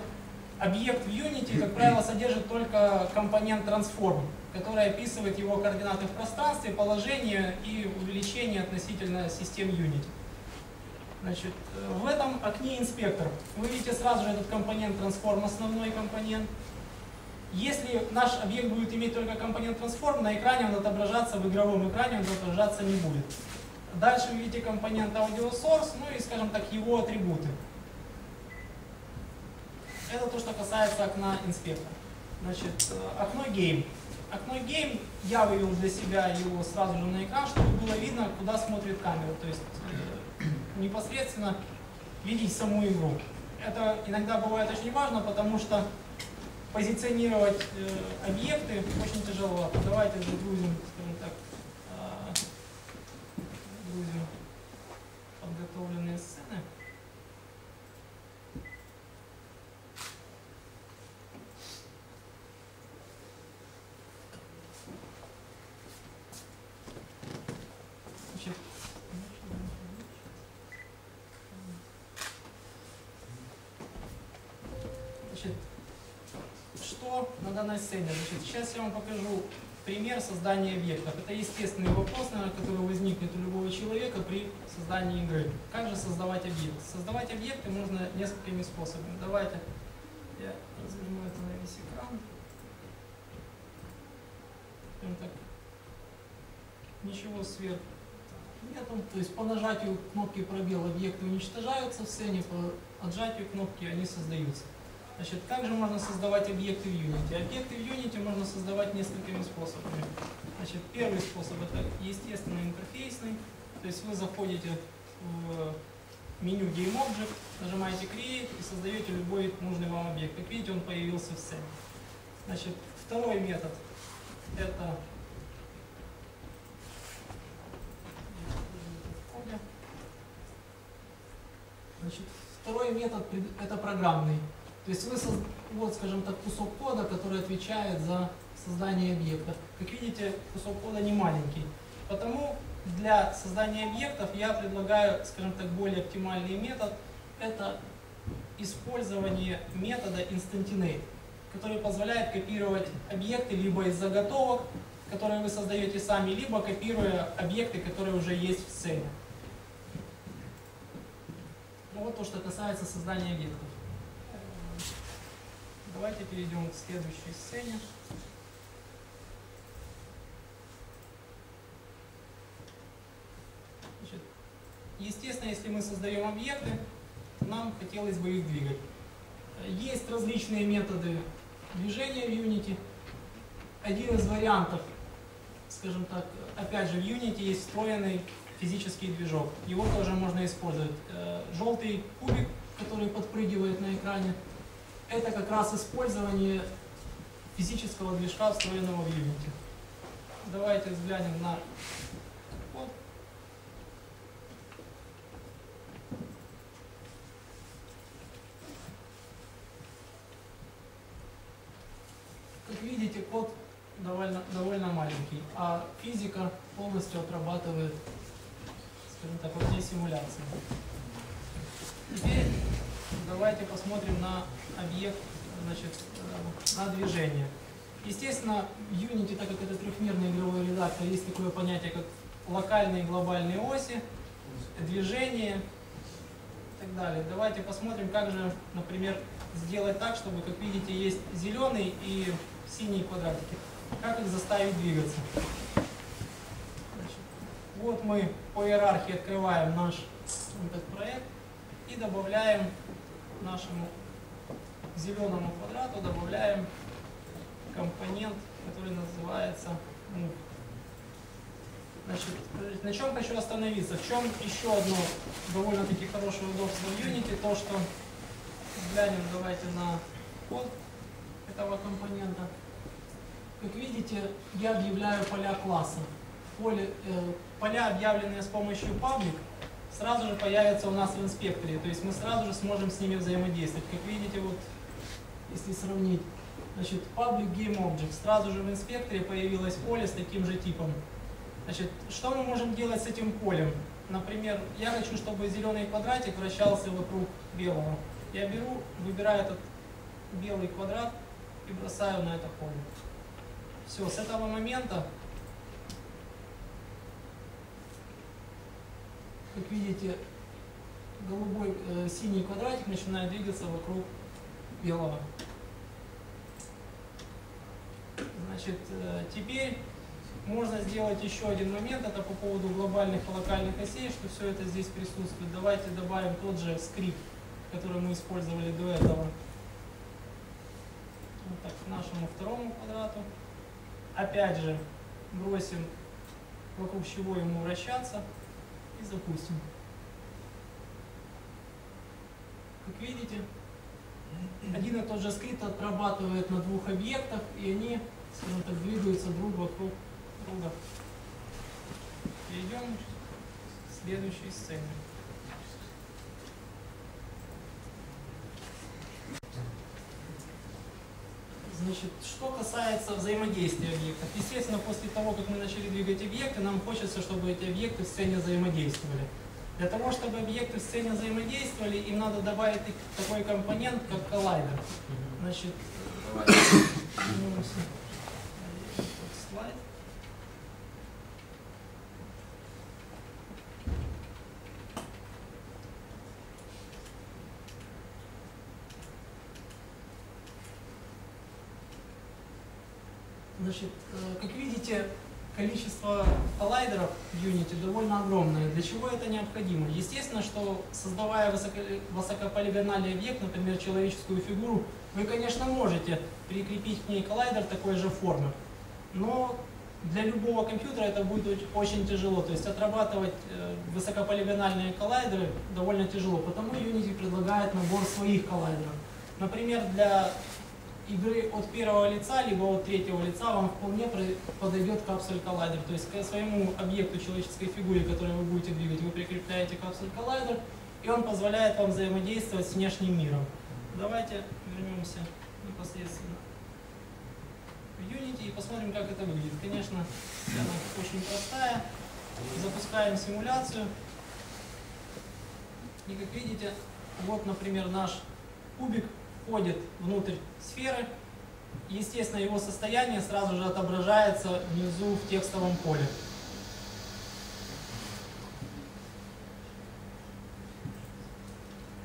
объект в Unity, как правило, содержит только компонент Transform, который описывает его координаты в пространстве, положение и увеличение относительно систем Unity. Значит, в этом окне инспектор. Вы видите сразу же этот компонент Transform, основной компонент. Если наш объект будет иметь только компонент Transform, на экране он отображаться, в игровом экране он отображаться не будет. Дальше вы видите компонент Audio Source, ну и, скажем так, его атрибуты. Это то, что касается окна инспектора. Значит, окно Game. Окно Game я вывел для себя его сразу же на экран, чтобы было видно, куда смотрит камера. То есть непосредственно видеть саму игру. Это иногда бывает очень важно, потому что позиционировать э, объекты очень тяжело. Давайте загрузим, скажем так, э, грузим подготовленные сцены. Данной сцене. Значит, сейчас я вам покажу пример создания объектов. Это естественный вопрос, наверное, который возникнет у любого человека при создании игры. Как же создавать объекты? Создавать объекты можно несколькими способами. Давайте я разверну это на весь экран. Так. Ничего сверху нету. То есть по нажатию кнопки пробел объекты уничтожаются в сцене, по отжатию кнопки они создаются. Значит, как же можно создавать объекты в Unity? Объекты в Unity можно создавать несколькими способами. Значит, первый способ — это естественный интерфейсный. То есть вы заходите в меню Game Object, нажимаете Create и создаете любой нужный вам объект. Как видите, он появился в сцене. Значит, второй метод — это... Значит, второй метод — это программный. То есть вы создаете, вот, скажем так, кусок кода, который отвечает за создание объекта. Как видите, кусок кода не маленький. Потому для создания объектов я предлагаю, скажем так, более оптимальный метод. Это использование метода Instantiate, который позволяет копировать объекты либо из заготовок, которые вы создаете сами, либо копируя объекты, которые уже есть в сцене. Ну, вот то, что касается создания объектов. Давайте перейдем к следующей сцене. Значит, естественно, если мы создаем объекты, нам хотелось бы их двигать. Есть различные методы движения в Unity. Один из вариантов, скажем так, опять же, в Unity есть встроенный физический движок. Его тоже можно использовать. Желтый кубик, который подпрыгивает на экране, это как раз использование физического движка, встроенного в Unity. Давайте взглянем на код. Как видите, код довольно, довольно маленький, а физика полностью отрабатывает, скажем так, вот здесь симуляции. Теперь давайте посмотрим на объект, значит, на движение. Естественно, в Unity, так как это трехмерный игровой редактор, есть такое понятие, как локальные и глобальные оси, движение и так далее. Давайте посмотрим, как же, например, сделать так, чтобы, как видите, есть зеленый и синий квадратики. Как их заставить двигаться? Значит, вот мы по иерархии открываем наш этот проект и добавляем нашему зеленому квадрату добавляем компонент, который называется Move. Значит, на чем хочу остановиться? В чем еще одно довольно-таки хорошее удобство в Unity? То, что взглянем, давайте на код этого компонента. Как видите, я объявляю поля класса. Поле, э, поля, объявленные с помощью public, сразу же появятся у нас в инспекторе, то есть мы сразу же сможем с ними взаимодействовать. Как видите, вот, если сравнить, значит, Public Game Object, сразу же в инспекторе появилось поле с таким же типом. Значит, что мы можем делать с этим полем? Например, я хочу, чтобы зеленый квадратик вращался вокруг белого. Я беру, выбираю этот белый квадрат и бросаю на это поле. Все, с этого момента, как видите, голубой, э, синий квадратик начинает двигаться вокруг белого. Значит, теперь можно сделать еще один момент, это по поводу глобальных и локальных осей, что все это здесь присутствует. Давайте добавим тот же скрипт, который мы использовали до этого. Вот так, к нашему второму квадрату. Опять же, бросим, вокруг чего ему вращаться, и запустим. Как видите, один и тот же скрипт отрабатывает на двух объектах, и они, скажем так, двигаются друг вокруг друга. Перейдем к следующей сцене. Значит, что касается взаимодействия объектов. Естественно, после того, как мы начали двигать объекты, нам хочется, чтобы эти объекты в сцене взаимодействовали. Для того, чтобы объекты в сцене взаимодействовали, им надо добавить такой компонент, как коллайдер. Значит, давайте вернемся. Слайд. Значит, как видите, количество коллайдеров в Unity довольно огромное. Для чего это необходимо? Естественно, что создавая высокополигональный объект, например, человеческую фигуру, вы, конечно, можете прикрепить к ней коллайдер такой же формы. Но для любого компьютера это будет очень тяжело. То есть отрабатывать высокополигональные коллайдеры довольно тяжело. Потому Unity предлагает набор своих коллайдеров. Например, для игры от первого лица, либо от третьего лица вам вполне подойдет капсуль коллайдер. То есть к своему объекту человеческой фигуре, который вы будете двигать, вы прикрепляете капсуль коллайдер, и он позволяет вам взаимодействовать с внешним миром. Давайте вернемся непосредственно в Unity и посмотрим, как это выглядит. Конечно, сцена очень простая. Запускаем симуляцию. И как видите, вот, например, наш кубик входит внутрь сферы, естественно, его состояние сразу же отображается внизу в текстовом поле.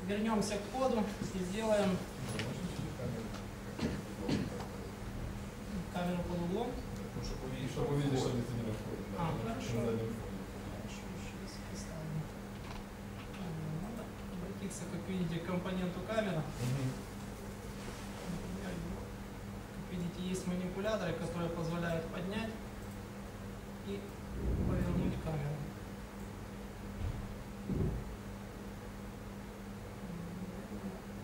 Вернемся к коду и сделаем камеру под углом. Чтобы увидели, что не входит. А, хорошо. Надо обратиться, как видите, к компоненту камера. Видите, есть манипуляторы, которые позволяют поднять и повернуть камеру.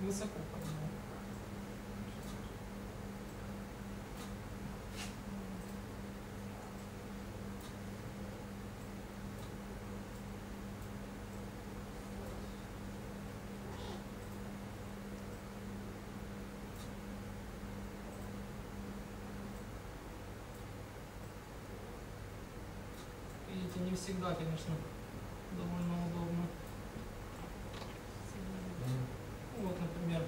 Высоко поднял. Не всегда, конечно, довольно удобно. Вот, например,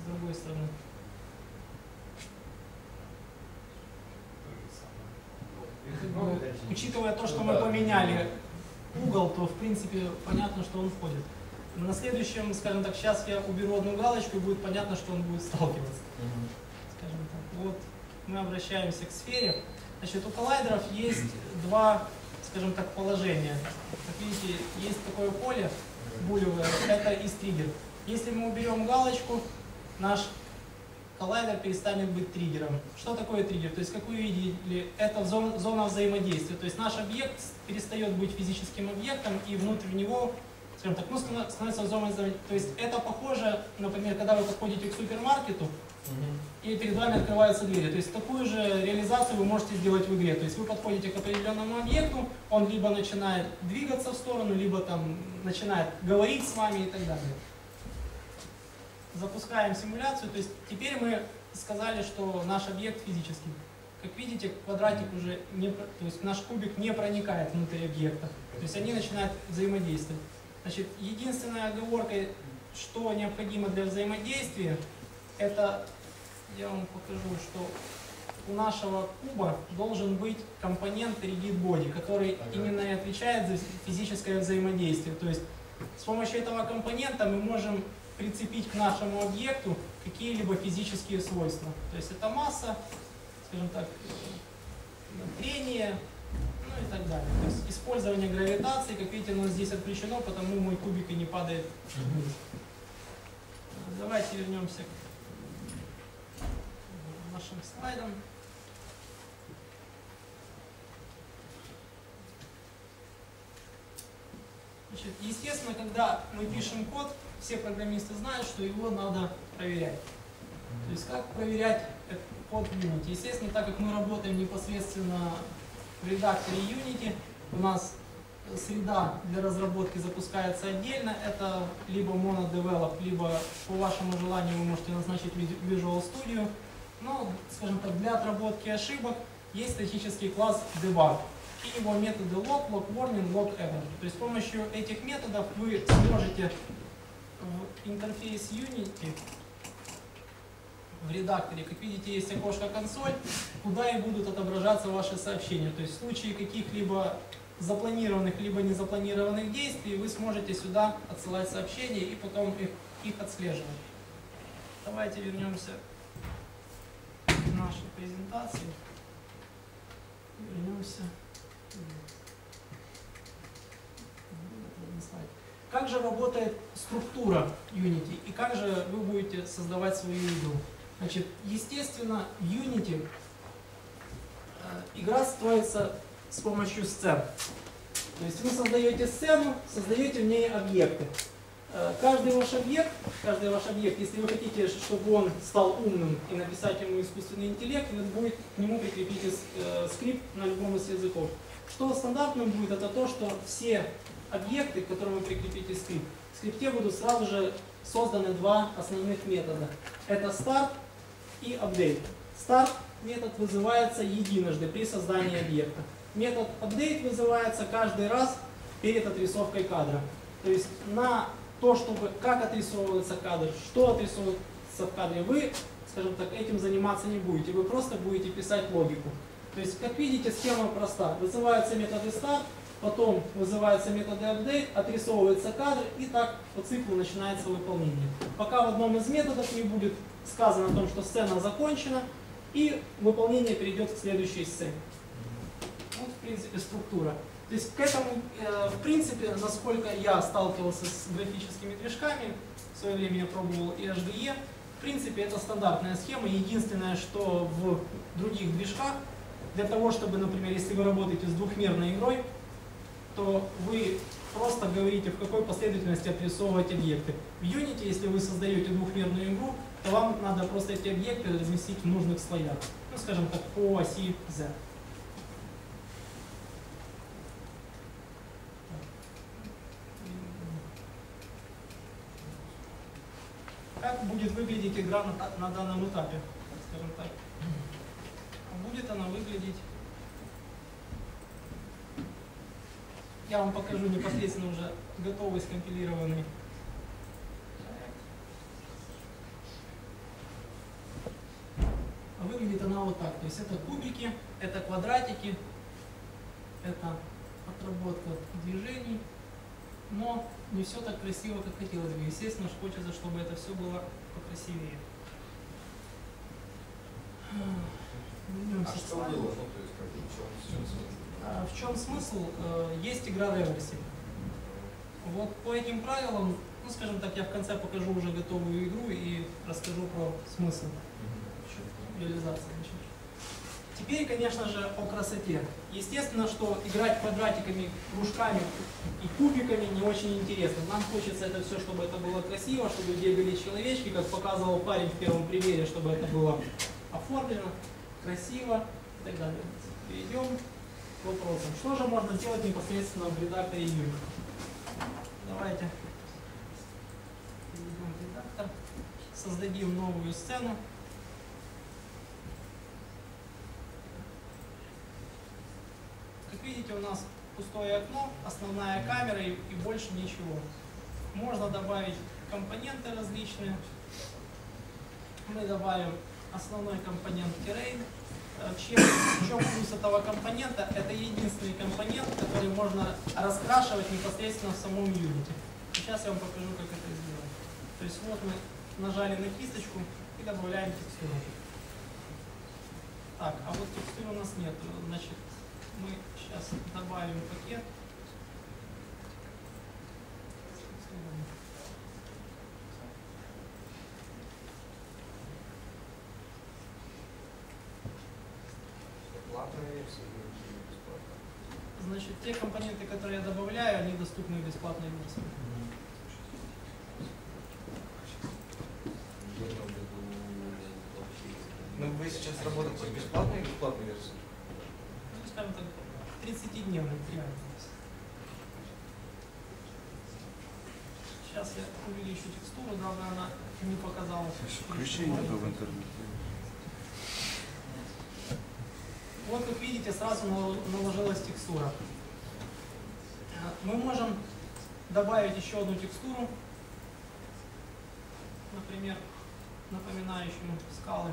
с другой стороны. Но, учитывая то, что мы поменяли угол, то, в принципе, понятно, что он входит. На следующем, скажем так, сейчас я уберу одну галочку, и будет понятно, что он будет сталкиваться. Скажем так, вот мы обращаемся к сфере. Значит, у коллайдеров есть два, скажем так, положение. Как видите, есть такое поле булевое, это из-триггер. Если мы уберем галочку, наш коллайдер перестанет быть триггером. Что такое триггер? То есть, как вы видели, это зона, зона взаимодействия. То есть, наш объект перестает быть физическим объектом, и внутрь него, скажем так, ну, становится зона взаимодействия. То есть, это похоже, например, когда вы подходите к супермаркету, и перед вами открываются двери. То есть такую же реализацию вы можете сделать в игре. То есть вы подходите к определенному объекту, он либо начинает двигаться в сторону, либо там начинает говорить с вами и так далее. Запускаем симуляцию. То есть теперь мы сказали, что наш объект физический. Как видите, квадратик уже не, то есть наш кубик не проникает внутрь объекта. То есть они начинают взаимодействовать. Значит, единственная оговорка, что необходимо для взаимодействия, это я вам покажу, что у нашего куба должен быть компонент RigidBody, который ага. именно и отвечает за физическое взаимодействие. То есть с помощью этого компонента мы можем прицепить к нашему объекту какие-либо физические свойства. То есть это масса, скажем так, трение, ну и так далее. То есть использование гравитации, как видите, у нас здесь отключено, потому мой кубик и не падает. Давайте вернемся к нашим слайдам. Значит, естественно, когда мы пишем код, все программисты знают, что его надо проверять. То есть как проверять этот код в Unity? Естественно, так как мы работаем непосредственно в редакторе Unity, у нас среда для разработки запускается отдельно. Это либо MonoDevelop, либо по вашему желанию вы можете назначить Visual Studio. Но, скажем так, для отработки ошибок есть статический класс Debug. И его методы log, log warning, log error. То есть с помощью этих методов вы сможете в интерфейс Unity, в редакторе, как видите, есть окошко консоль, куда и будут отображаться ваши сообщения. То есть в случае каких-либо запланированных, либо незапланированных действий вы сможете сюда отсылать сообщения и потом их, их отслеживать. Давайте вернемся к нашей презентации. Вернемся. Как же работает структура Unity и как же вы будете создавать свою игру? Значит, естественно, в Unity игра строится с помощью сцен. То есть вы создаете сцену, создаете в ней объекты. Каждый ваш объект, каждый ваш объект, если вы хотите, чтобы он стал умным и написать ему искусственный интеллект, вы будет к нему прикрепите скрипт на любом из языков. Что стандартным будет, это то, что все объекты, к которым вы прикрепите скрипт, в скрипте будут сразу же созданы два основных метода. Это старт и update. Старт метод вызывается единожды при создании объекта. Метод update вызывается каждый раз перед отрисовкой кадра. То есть на то, чтобы как отрисовывается кадр, что отрисовывается в кадре, вы, скажем так, этим заниматься не будете. Вы просто будете писать логику. То есть, как видите, схема проста. Вызываются методы старт, потом вызываются методы update, отрисовывается кадр, и так по циклу начинается выполнение. Пока в одном из методов не будет сказано о том, что сцена закончена, и выполнение перейдет к следующей сцене. Вот, в принципе, структура. То есть к этому, в принципе, насколько я сталкивался с графическими движками, в свое время я пробовал и эйч ди и, в принципе, это стандартная схема. Единственное, что в других движках, для того, чтобы, например, если вы работаете с двухмерной игрой, то вы просто говорите, в какой последовательности отрисовывать объекты. В Unity, если вы создаете двухмерную игру, то вам надо просто эти объекты разместить в нужных слоях. Ну, скажем так, по оси Z. Как будет выглядеть игра на, на данном этапе, скажем так? Будет она выглядеть... Я вам покажу непосредственно уже готовый скомпилированный проект. Выглядит она вот так. То есть это кубики, это квадратики, это отработка движений. Но не все так красиво, как хотелось бы. Естественно, хочется, чтобы это все было покрасивее. А что было? Ну, то есть, как, в чем смысл? А, в чем смысл? Есть игра реверси. Вот по этим правилам, ну, скажем так, я в конце покажу уже готовую игру и расскажу про смысл реализации. Теперь, конечно же, о красоте. Естественно, что играть квадратиками, кружками и кубиками не очень интересно. Нам хочется это все, чтобы это было красиво, чтобы бегали человечки, как показывал парень в первом примере, чтобы это было оформлено, красиво и так далее. Перейдем к вопросам. Что же можно сделать непосредственно в редакторе Unity? Давайте перейдем в редактор, создадим новую сцену. Как видите, у нас пустое окно, основная камера и, и больше ничего. Можно добавить компоненты различные. Мы добавим основной компонент Terrain. В чем плюс этого компонента? Это единственный компонент, который можно раскрашивать непосредственно в самом Unity. Сейчас я вам покажу, как это сделать. То есть вот мы нажали на кисточку и добавляем текстуру. Так, а вот текстуры у нас нет. Значит, мы сейчас добавим пакет. Значит, те компоненты, которые я добавляю, они доступны в бесплатной версии. Но вы сейчас работаете с бесплатной или бесплатной версией? Ну, скажем так, тридцатидневный вариант. Сейчас я увеличу текстуру, главное, она не показалась. Ключей нету в интернете. Вот, как видите, сразу наложилась текстура. Мы можем добавить еще одну текстуру, например, напоминающую скалы.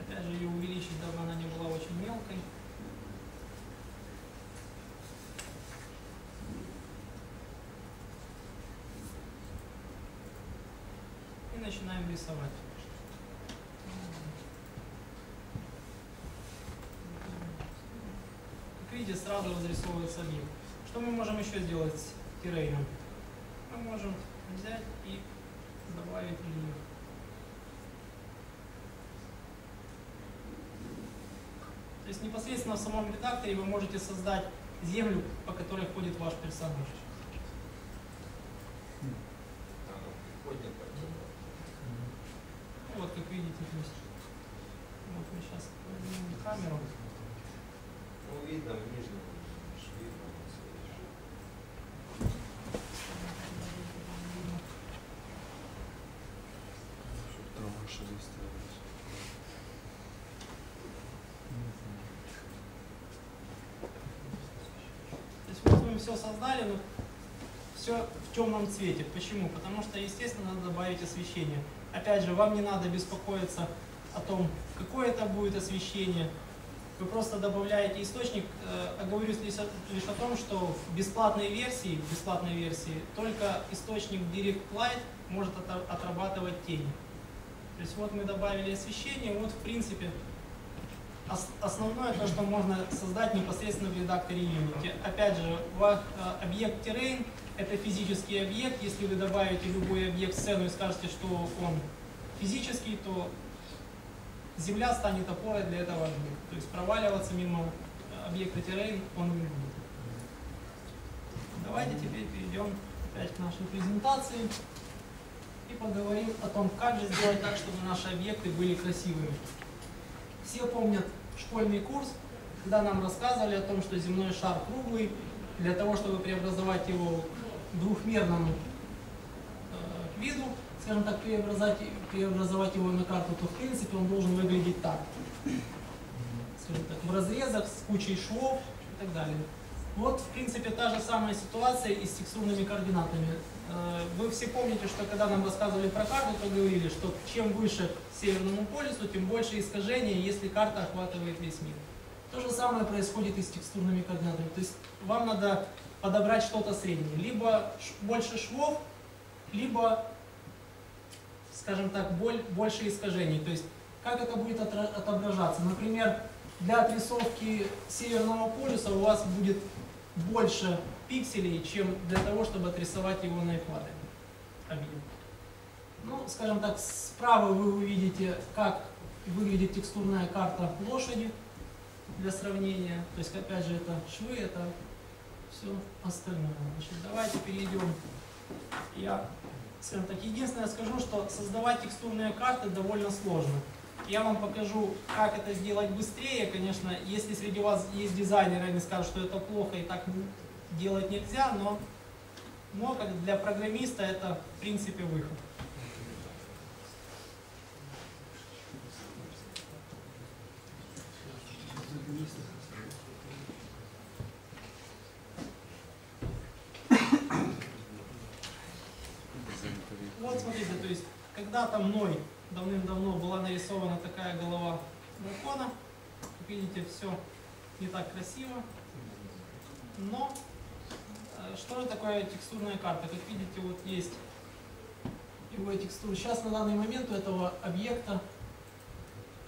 Опять же, ее увеличить, дабы она не была очень мелкой. И начинаем рисовать. Видите, сразу разрисовывается объект. Что мы можем еще сделать с террейном? Мы можем взять и добавить рельеф. То есть непосредственно в самом редакторе вы можете создать землю, по которой ходит ваш персонаж. Ну, вот, как видите, вот мы сейчас поднимем камеру. Ну, видно, в нижнем. То есть вот мы все создали, но все в темном цвете. Почему? Потому что, естественно, надо добавить освещение. Опять же, вам не надо беспокоиться о том, какое это будет освещение. Вы просто добавляете источник. Оговорюсь лишь о том, что в бесплатной версии, в бесплатной версии только источник Direct Light может отрабатывать тени. То есть вот мы добавили освещение. Вот, в принципе, основное то, что можно создать непосредственно в редакторе Unity. Опять же, объект Terrain — это физический объект. Если вы добавите любой объект в сцену и скажете, что он физический, то земля станет опорой для этого объекта. То есть проваливаться мимо объекта террейн он не будет. Давайте теперь перейдем опять к нашей презентации и поговорим о том, как же сделать так, чтобы наши объекты были красивыми. Все помнят школьный курс, когда нам рассказывали о том, что земной шар круглый. Для того, чтобы преобразовать его к двухмерному э, виду, скажем так, преобразовать, преобразовать его на карту, то в принципе он должен выглядеть так. Скажем так, в разрезах, с кучей швов и так далее. Вот, в принципе, та же самая ситуация и с текстурными координатами. Вы все помните, что когда нам рассказывали про карту, то говорили, что чем выше к Северному полюсу, тем больше искажения, если карта охватывает весь мир. То же самое происходит и с текстурными координатами. То есть вам надо подобрать что-то среднее. Либо больше швов, либо, скажем так, больше искажений. То есть как это будет отображаться? Например, для отрисовки Северного полюса у вас будет больше пикселей, чем для того, чтобы отрисовать его на экваторе. Ну, скажем так, справа вы увидите, как выглядит текстурная карта лошади для сравнения. То есть, опять же, это швы, это все остальное. Значит, давайте перейдем. Я, скажем так, единственное скажу, что создавать текстурные карты довольно сложно. Я вам покажу, как это сделать быстрее. Конечно, если среди вас есть дизайнеры, они скажут, что это плохо и так делать нельзя, но, но как для программиста это, в принципе, выход. Вот, смотрите, то есть, когда-то мной давным-давно была нарисована такая голова дракона. Как видите, все не так красиво. Но что же такое текстурная карта? Как видите, вот есть его текстура. Сейчас на данный момент у этого объекта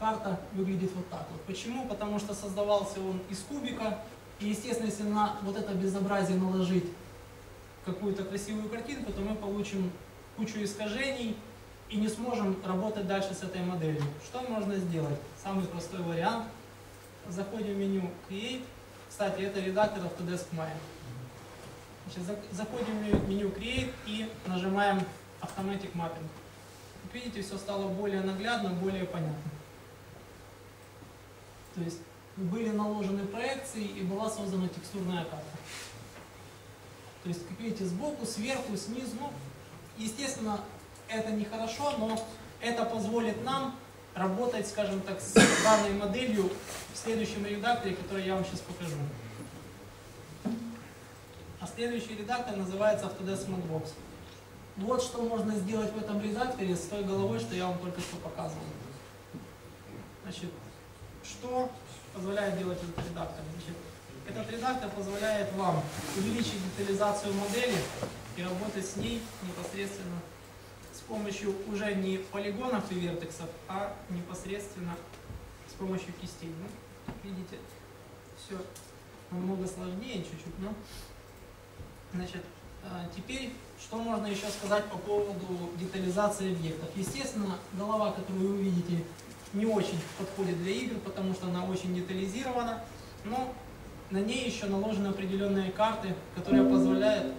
карта выглядит вот так вот. Почему? Потому что создавался он из кубика. И, естественно, если на вот это безобразие наложить какую-то красивую картинку, то мы получим кучу искажений и не сможем работать дальше с этой моделью. Что можно сделать? Самый простой вариант. Заходим в меню Create. Кстати, это редактор Autodesk Maya. Значит, заходим в меню Create и нажимаем Automatic Mapping. Как видите, все стало более наглядно, более понятно. То есть были наложены проекции и была создана текстурная карта. То есть, как видите, сбоку, сверху, снизу. Ну, естественно, это нехорошо, но это позволит нам работать, скажем так, с данной моделью в следующем редакторе, который я вам сейчас покажу. А следующий редактор называется Autodesk Mudbox. Вот что можно сделать в этом редакторе с той головой, что я вам только что показывал. Значит, что позволяет делать этот редактор? Значит, этот редактор позволяет вам увеличить детализацию модели и работать с ней непосредственно с помощью уже не полигонов и вертексов, а непосредственно с помощью кистей. Ну, видите, все намного сложнее чуть-чуть, но... Значит, теперь, что можно еще сказать по поводу детализации объектов. Естественно, голова, которую вы увидите, не очень подходит для игр, потому что она очень детализирована, но на ней еще наложены определенные карты, которые позволяют...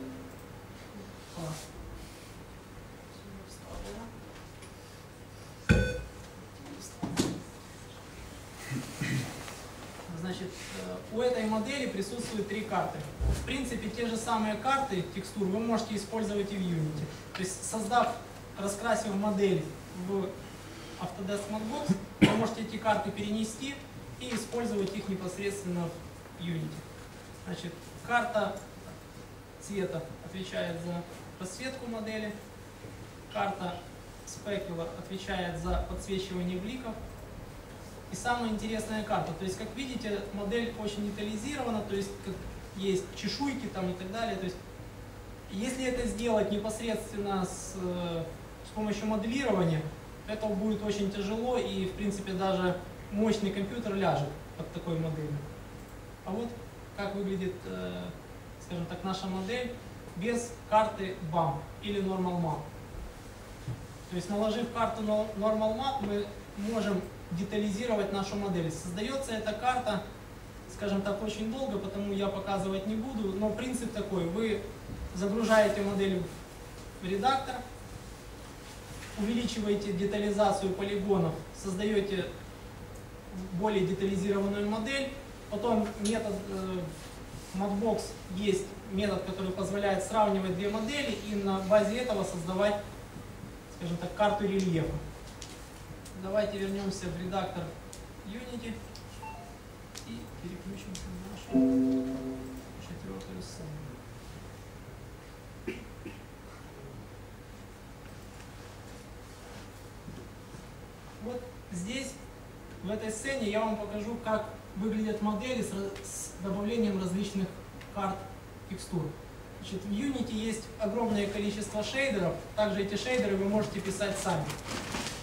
Значит, у этой модели присутствуют три карты. В принципе, те же самые карты текстур вы можете использовать и в Unity. То есть, создав, раскрасив модель в Autodesk Mudbox, вы можете эти карты перенести и использовать их непосредственно в Unity. Значит, карта цвета отвечает за подсветку модели, карта Specular отвечает за подсвечивание бликов. И самая интересная карта. То есть, как видите, модель очень детализирована, то есть как есть чешуйки там и так далее. То есть, если это сделать непосредственно с, с помощью моделирования, это будет очень тяжело и, в принципе, даже мощный компьютер ляжет под такой моделью. А вот как выглядит, скажем так, наша модель без карты бам или Normal Map. То есть, наложив карту Normal Map, мы можем детализировать нашу модель. Создается эта карта, скажем так, очень долго, потому я показывать не буду, но принцип такой: вы загружаете модель в редактор, увеличиваете детализацию полигонов, создаете более детализированную модель, потом метод Mudbox есть метод, который позволяет сравнивать две модели и на базе этого создавать, скажем так, карту рельефа. Давайте вернемся в редактор Unity и переключимся на нашу четвертую сцену. Вот здесь, в этой сцене, я вам покажу, как выглядят модели с добавлением различных карт текстур. Значит, в Unity есть огромное количество шейдеров, также эти шейдеры вы можете писать сами.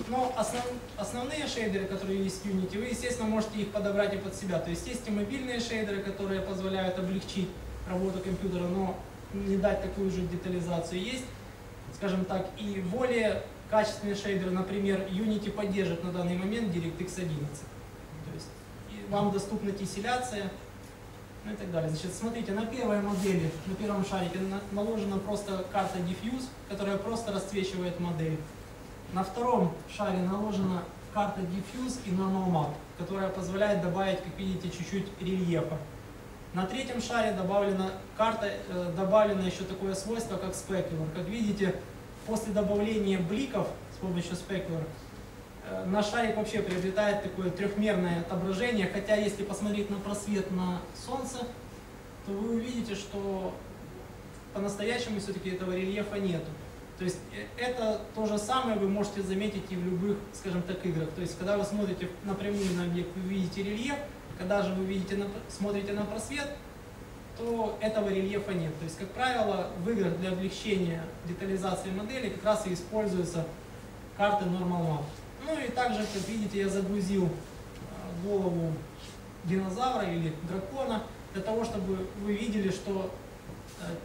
Но основ, основные шейдеры, которые есть в Unity, вы, естественно, можете их подобрать и под себя. То есть есть и мобильные шейдеры, которые позволяют облегчить работу компьютера, но не дать такую же детализацию. Есть, скажем так, и более качественные шейдеры. Например, Unity поддержит на данный момент DirectX одиннадцать. То есть вам доступна тесселяция, ну и так далее. Значит, смотрите, на первой модели, на первом шарике наложена просто карта Diffuse, которая просто расцвечивает модель. На втором шаре наложена карта Diffuse и Normal Map, которая позволяет добавить, как видите, чуть-чуть рельефа. На третьем шаре добавлена карта, добавлено еще такое свойство, как Specular. Как видите, после добавления бликов с помощью Specular наш шарик вообще приобретает такое трехмерное отображение. Хотя, если посмотреть на просвет на солнце, то вы увидите, что по-настоящему все-таки этого рельефа нету. То есть это то же самое вы можете заметить и в любых, скажем так, играх. То есть когда вы смотрите напрямую на объект, вы видите рельеф, когда же вы видите на, смотрите на просвет, то этого рельефа нет. То есть, как правило, в играх для облегчения детализации модели как раз и используются карты Normal Map. Ну и также, как видите, я загрузил голову динозавра или дракона, для того, чтобы вы видели, что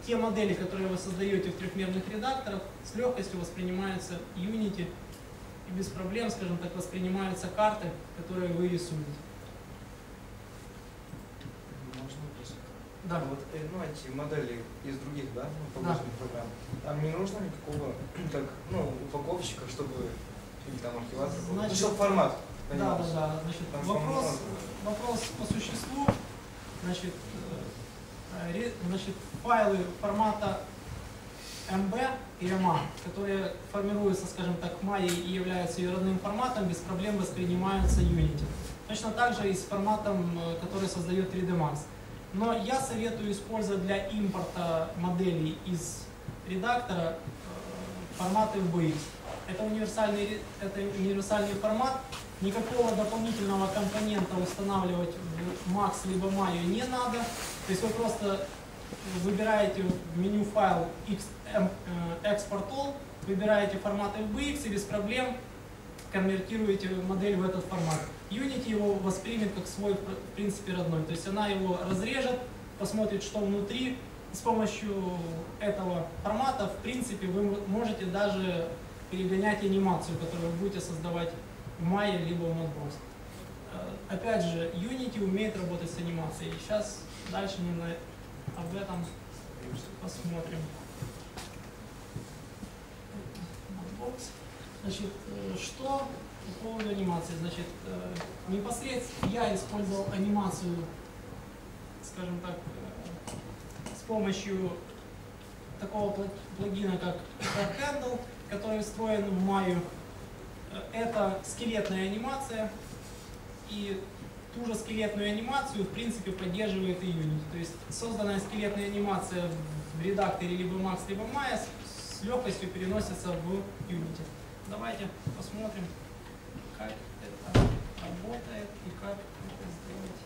те модели, которые вы создаете в трехмерных редакторах, с легкостью воспринимаются Unity и без проблем, скажем так, воспринимаются карты, которые вы рисуете. Можно спросить? Да. Вот, ну, эти модели из других, да, погруженных да. программ, там не нужно никакого так, ну, упаковщика, чтобы или там архиватор, значит, ну, чтобы формат. Да, да, да. Значит, там вопрос, вопрос по существу. Значит, Значит, файлы формата эм би и эм а, которые формируются, скажем так, в Maya и являются ее родным форматом, без проблем воспринимаются Unity. Точно так же и с форматом, который создает три дэ Max. Но я советую использовать для импорта моделей из редактора формат эф би экс. Это универсальный, это универсальный формат. Никакого дополнительного компонента устанавливать в Max либо Maya не надо. То есть вы просто выбираете в меню файл Export All, выбираете формат эф би экс и без проблем конвертируете модель в этот формат. Unity его воспримет как свой, в принципе, родной. То есть она его разрежет, посмотрит, что внутри. С помощью этого формата, в принципе, вы можете даже перегонять анимацию, которую вы будете создавать в Maya либо в Mudbox. Опять же, Unity умеет работать с анимацией. Сейчас дальше мы на... об этом посмотрим. Значит, что по поводу анимации? Значит, непосредственно я использовал анимацию, скажем так, с помощью такого плагина, как Handle, который встроен в Maya. Это скелетная анимация, и ту же скелетную анимацию, в принципе, поддерживает и Unity. То есть созданная скелетная анимация в редакторе либо Max, либо Maya с легкостью переносится в Unity. Давайте посмотрим, как это работает и как это сделать.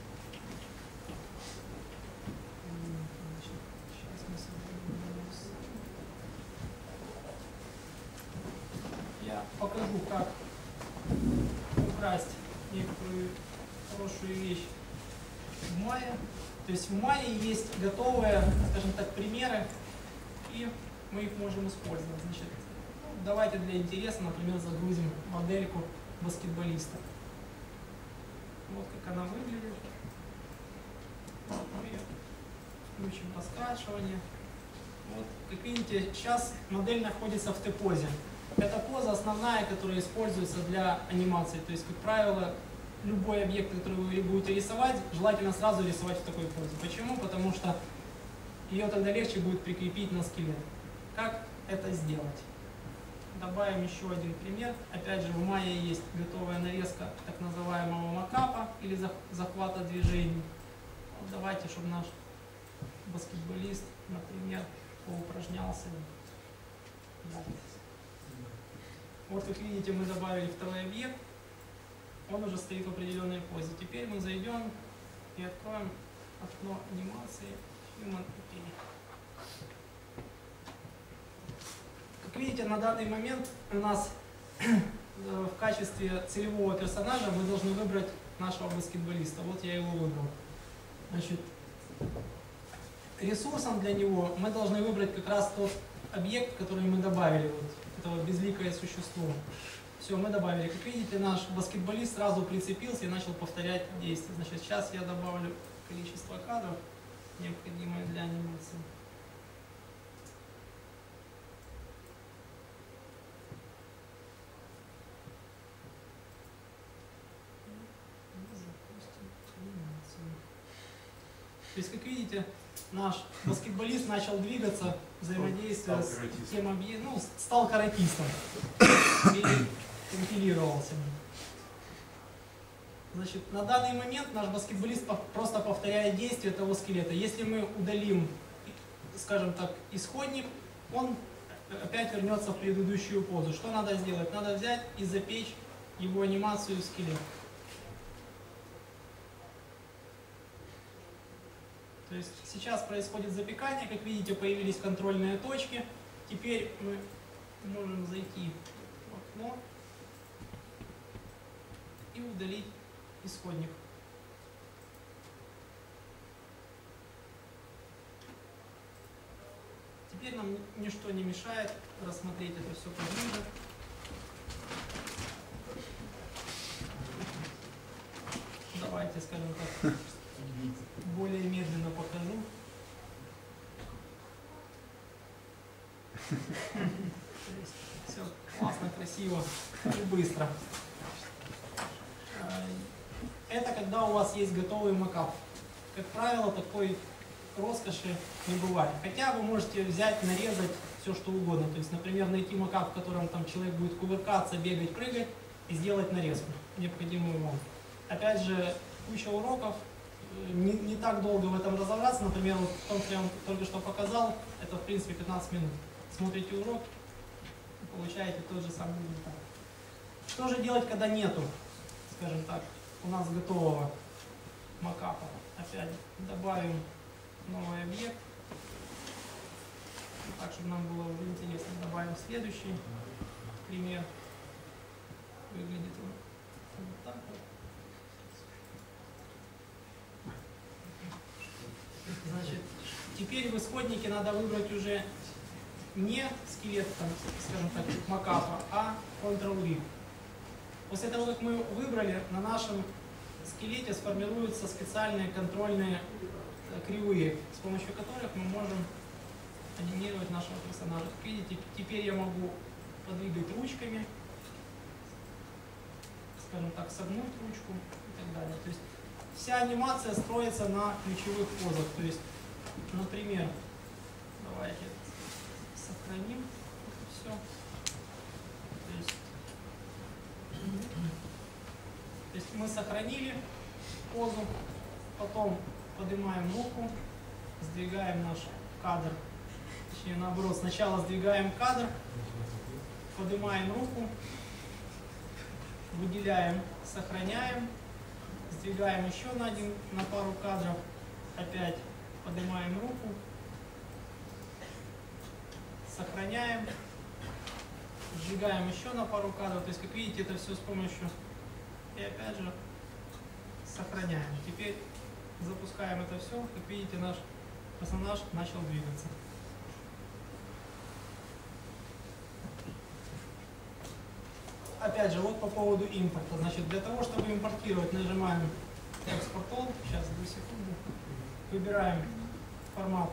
Я покажу, как украсть некоторую хорошую вещь в Maya. То есть в Maya есть готовые, скажем так, примеры, и мы их можем использовать. Значит, ну, давайте для интереса, например, загрузим модельку баскетболиста. Вот как она выглядит. Мы включим поскачивание. Вот. Как видите, сейчас модель находится в Т-позе. Эта поза основная, которая используется для анимации. То есть, как правило, любой объект, который вы будете рисовать, желательно сразу рисовать в такой позе. Почему? Потому что ее тогда легче будет прикрепить на скелет. Как это сделать? Добавим еще один пример. Опять же, в Maya есть готовая нарезка так называемого макапа или захвата движений. Вот давайте, чтобы наш баскетболист, например, поупражнялся. Вот, как видите, мы добавили второй объект. Он уже стоит в определенной позе. Теперь мы зайдем и откроем окно анимации Human эй пи ай. Как видите, на данный момент у нас в качестве целевого персонажа мы должны выбрать нашего баскетболиста. Вот я его выбрал. Значит, ресурсом для него мы должны выбрать как раз тот объект, который мы добавили. Вот этого безликое существо. Все, мы добавили. Как видите, наш баскетболист сразу прицепился и начал повторять действия. Значит, сейчас я добавлю количество кадров, необходимое для анимации. То есть, как видите, наш баскетболист начал двигаться, взаимодействуя с тем объектом, ну, стал каратистом и компилировался. Значит, на данный момент наш баскетболист просто повторяет действия того скелета. Если мы удалим, скажем так, исходник, он опять вернется в предыдущую позу. Что надо сделать? Надо взять и запечь его анимацию в скелет. То есть сейчас происходит запекание, как видите, появились контрольные точки. Теперь мы можем зайти в окно и удалить исходник. Теперь нам ничто не мешает рассмотреть это все поглубже. Давайте, скажем так, более медленно покажу. Все классно, красиво и быстро. Это когда у вас есть готовый макап. Как правило, такой роскоши не бывает. Хотя вы можете взять, нарезать все, что угодно. То есть, например, найти макап, в котором там человек будет кувыркаться, бегать, прыгать, и сделать нарезку, необходимую вам. Опять же, куча уроков. Не, не так долго в этом разобраться. Например, вот в том, что я вам только что показал, это, в принципе, пятнадцать минут. Смотрите урок, получаете тот же самый результат. Что же делать, когда нету, скажем так, у нас готового макапа? Опять добавим новый объект. Так, чтобы нам было интересно, добавим следующий пример. Выглядит он вот так вот. Значит, теперь в исходнике надо выбрать уже не скелет, там, скажем так, макапа, а Ctrl-V. После того, как мы выбрали, на нашем скелете сформируются специальные контрольные кривые, с помощью которых мы можем анимировать нашего персонажа. Как видите, теперь я могу подвигать ручками, скажем так, согнуть ручку и так далее. То есть вся анимация строится на ключевых позах. То есть, например, давайте сохраним все. То есть, то есть мы сохранили позу, потом поднимаем руку, сдвигаем наш кадр. Точнее, наоборот, сначала сдвигаем кадр, поднимаем руку, выделяем, сохраняем. Сдвигаем еще на, один, на пару кадров, опять поднимаем руку, сохраняем, сдвигаем еще на пару кадров. То есть, как видите, это все с помощью, и опять же, сохраняем. Теперь запускаем это все, как видите, наш персонаж начал двигаться. Опять же, вот по поводу импорта. Значит, для того, чтобы импортировать, нажимаем экспорт, сейчас, две секунды, выбираем формат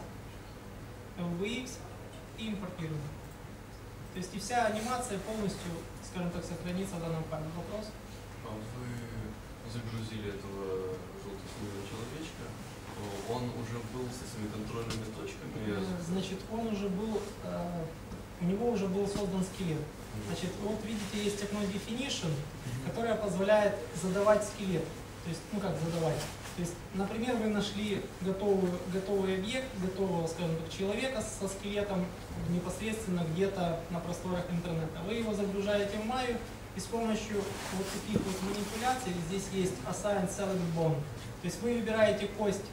эф би экс и импортируем. То есть и вся анимация полностью, скажем так, сохранится в данном файле. Вопрос? А вы загрузили этого желто-синего человечка, он уже был со своими контрольными точками? Значит, он уже был, у него уже был создан скелет. Значит, вот видите, есть технология Definition, которая позволяет задавать скелет. То есть, ну как задавать? То есть, например, вы нашли готовый, готовый объект, готового, скажем так, человека со скелетом непосредственно где-то на просторах интернета. Вы его загружаете в Maya, и с помощью вот таких вот манипуляций, здесь есть Assign Select Bone. То есть вы выбираете кость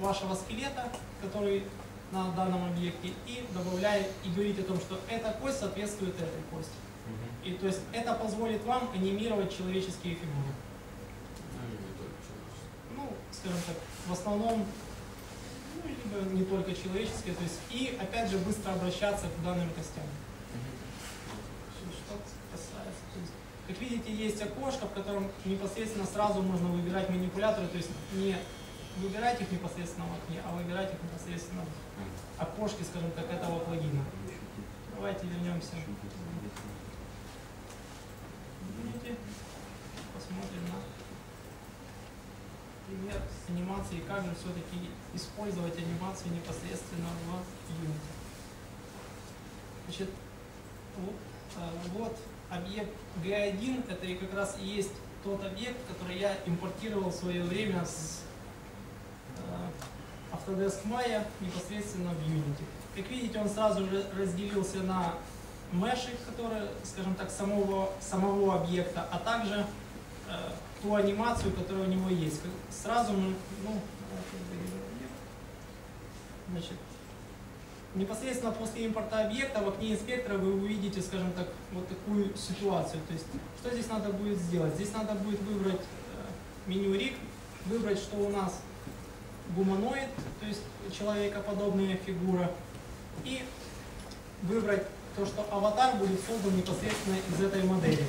вашего скелета, который на данном объекте, и добавляете, и говорите о том, что эта кость соответствует этой кости. И то есть это позволит вам анимировать человеческие фигуры. Ну, скажем так, в основном, ну, либо не только человеческие, то есть и опять же быстро обращаться к данным костям. Что касается, то есть, как видите, есть окошко, в котором непосредственно сразу можно выбирать манипуляторы, то есть не выбирать их непосредственно в окне, а выбирать их непосредственно в окошке, скажем так, этого плагина. Давайте вернемся. Посмотрим на пример анимации, как же все-таки использовать анимацию непосредственно в Unity. Значит, вот, вот объект джи один, это и как раз и есть тот объект, который я импортировал в свое время с Autodesk Maya непосредственно в Unity. Как видите, он сразу же разделился на меши, которые, скажем так, самого, самого объекта, а также э, ту анимацию, которая у него есть. Сразу мы, ну, значит, непосредственно после импорта объекта в окне инспектора вы увидите, скажем так, вот такую ситуацию. То есть, что здесь надо будет сделать? Здесь надо будет выбрать меню риг, выбрать, что у нас гуманоид, то есть человекоподобная фигура, и выбрать то, что аватар будет создан непосредственно из этой модели.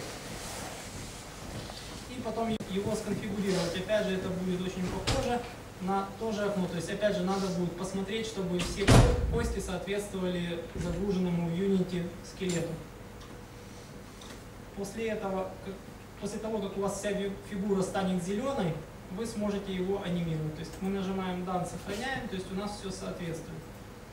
И потом его сконфигурировать. Опять же, это будет очень похоже на то же окно. То есть, опять же, надо будет посмотреть, чтобы все кости соответствовали загруженному в Unity скелету. После этого, как, после того, как у вас вся фигура станет зеленой, вы сможете его анимировать. То есть мы нажимаем «Дан», сохраняем, то есть у нас все соответствует.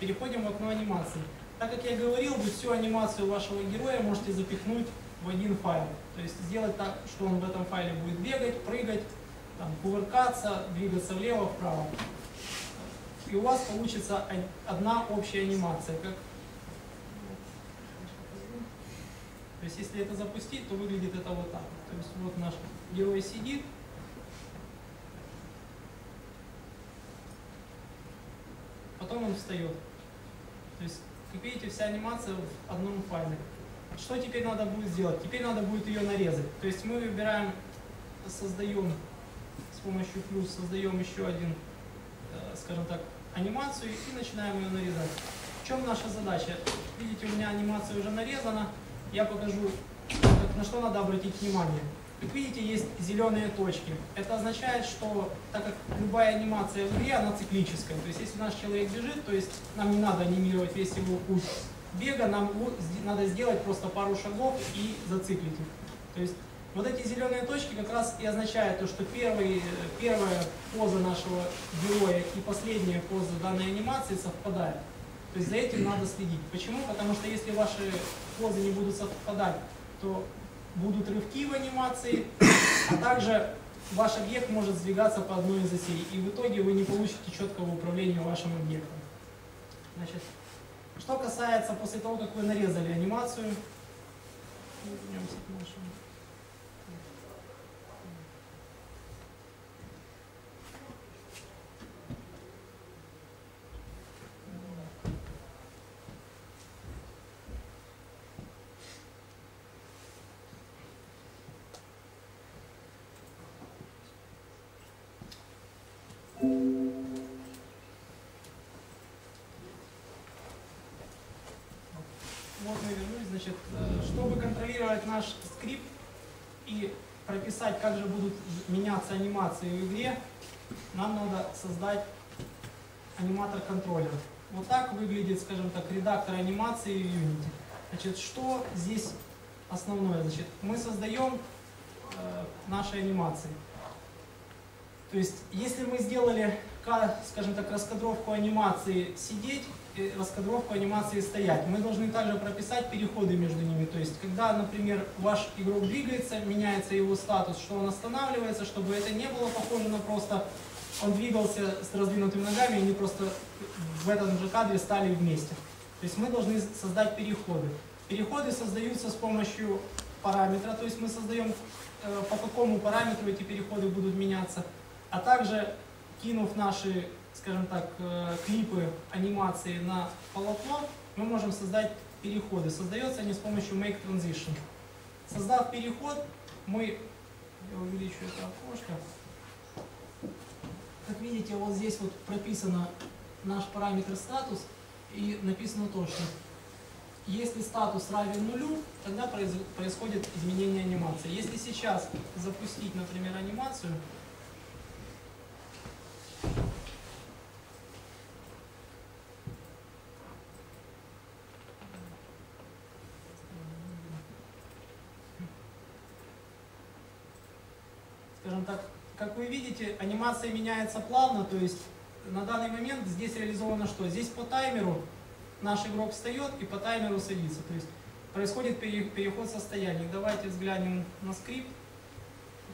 Переходим в окно анимации. Так как я говорил, вы всю анимацию вашего героя можете запихнуть в один файл. То есть сделать так, что он в этом файле будет бегать, прыгать, там, кувыркаться, двигаться влево-вправо. И у вас получится одна общая анимация. Как... То есть если это запустить, то выглядит это вот так. То есть вот наш герой сидит. Потом он встает. То есть, как видите, вся анимация в одном файле. Что теперь надо будет сделать? Теперь надо будет ее нарезать. То есть мы выбираем, создаем с помощью плюс, создаем еще один, скажем так, анимацию и начинаем ее нарезать. В чем наша задача? Видите, у меня анимация уже нарезана. Я покажу, на что надо обратить внимание. Как видите, есть зеленые точки. Это означает, что так как любая анимация в игре, она циклическая. То есть если наш человек бежит, то есть нам не надо анимировать весь его путь бега, нам надо сделать просто пару шагов и зациклить их. То есть вот эти зеленые точки как раз и означают то, что первые, первая поза нашего героя и последняя поза данной анимации совпадают. То есть за этим надо следить. Почему? Потому что если ваши позы не будут совпадать, то будут рывки в анимации, а также ваш объект может сдвигаться по одной из осей, и в итоге вы не получите четкого управления вашим объектом. Значит, что касается после того, как вы нарезали анимацию, чтобы контролировать наш скрипт и прописать, как же будут меняться анимации в игре, нам надо создать аниматор-контроллер. Вот так выглядит, скажем так, редактор анимации в Unity. Значит, что здесь основное? Значит, мы создаем э, наши анимации. То есть, если мы сделали, скажем так, раскадровку анимации сидеть, раскадровку анимации стоять. Мы должны также прописать переходы между ними. То есть, когда, например, ваш игрок двигается, меняется его статус, что он останавливается, чтобы это не было похоже на просто он двигался с раздвинутыми ногами, и они просто в этом же кадре стали вместе. То есть мы должны создать переходы. Переходы создаются с помощью параметра, то есть мы создаем, по какому параметру эти переходы будут меняться, а также, кинув наши, скажем так, клипы анимации на полотно, мы можем создать переходы. Создаются они с помощью Make Transition. Создав переход, мы... Я увеличу это окошко. Как видите, вот здесь вот прописано наш параметр статус, и написано то, что если статус равен нулю, тогда происходит изменение анимации. Если сейчас запустить, например, анимацию, скажем так, как вы видите, анимация меняется плавно, то есть на данный момент здесь реализовано что? Здесь по таймеру наш игрок встает и по таймеру садится, то есть происходит переход состояний. Давайте взглянем на скрипт,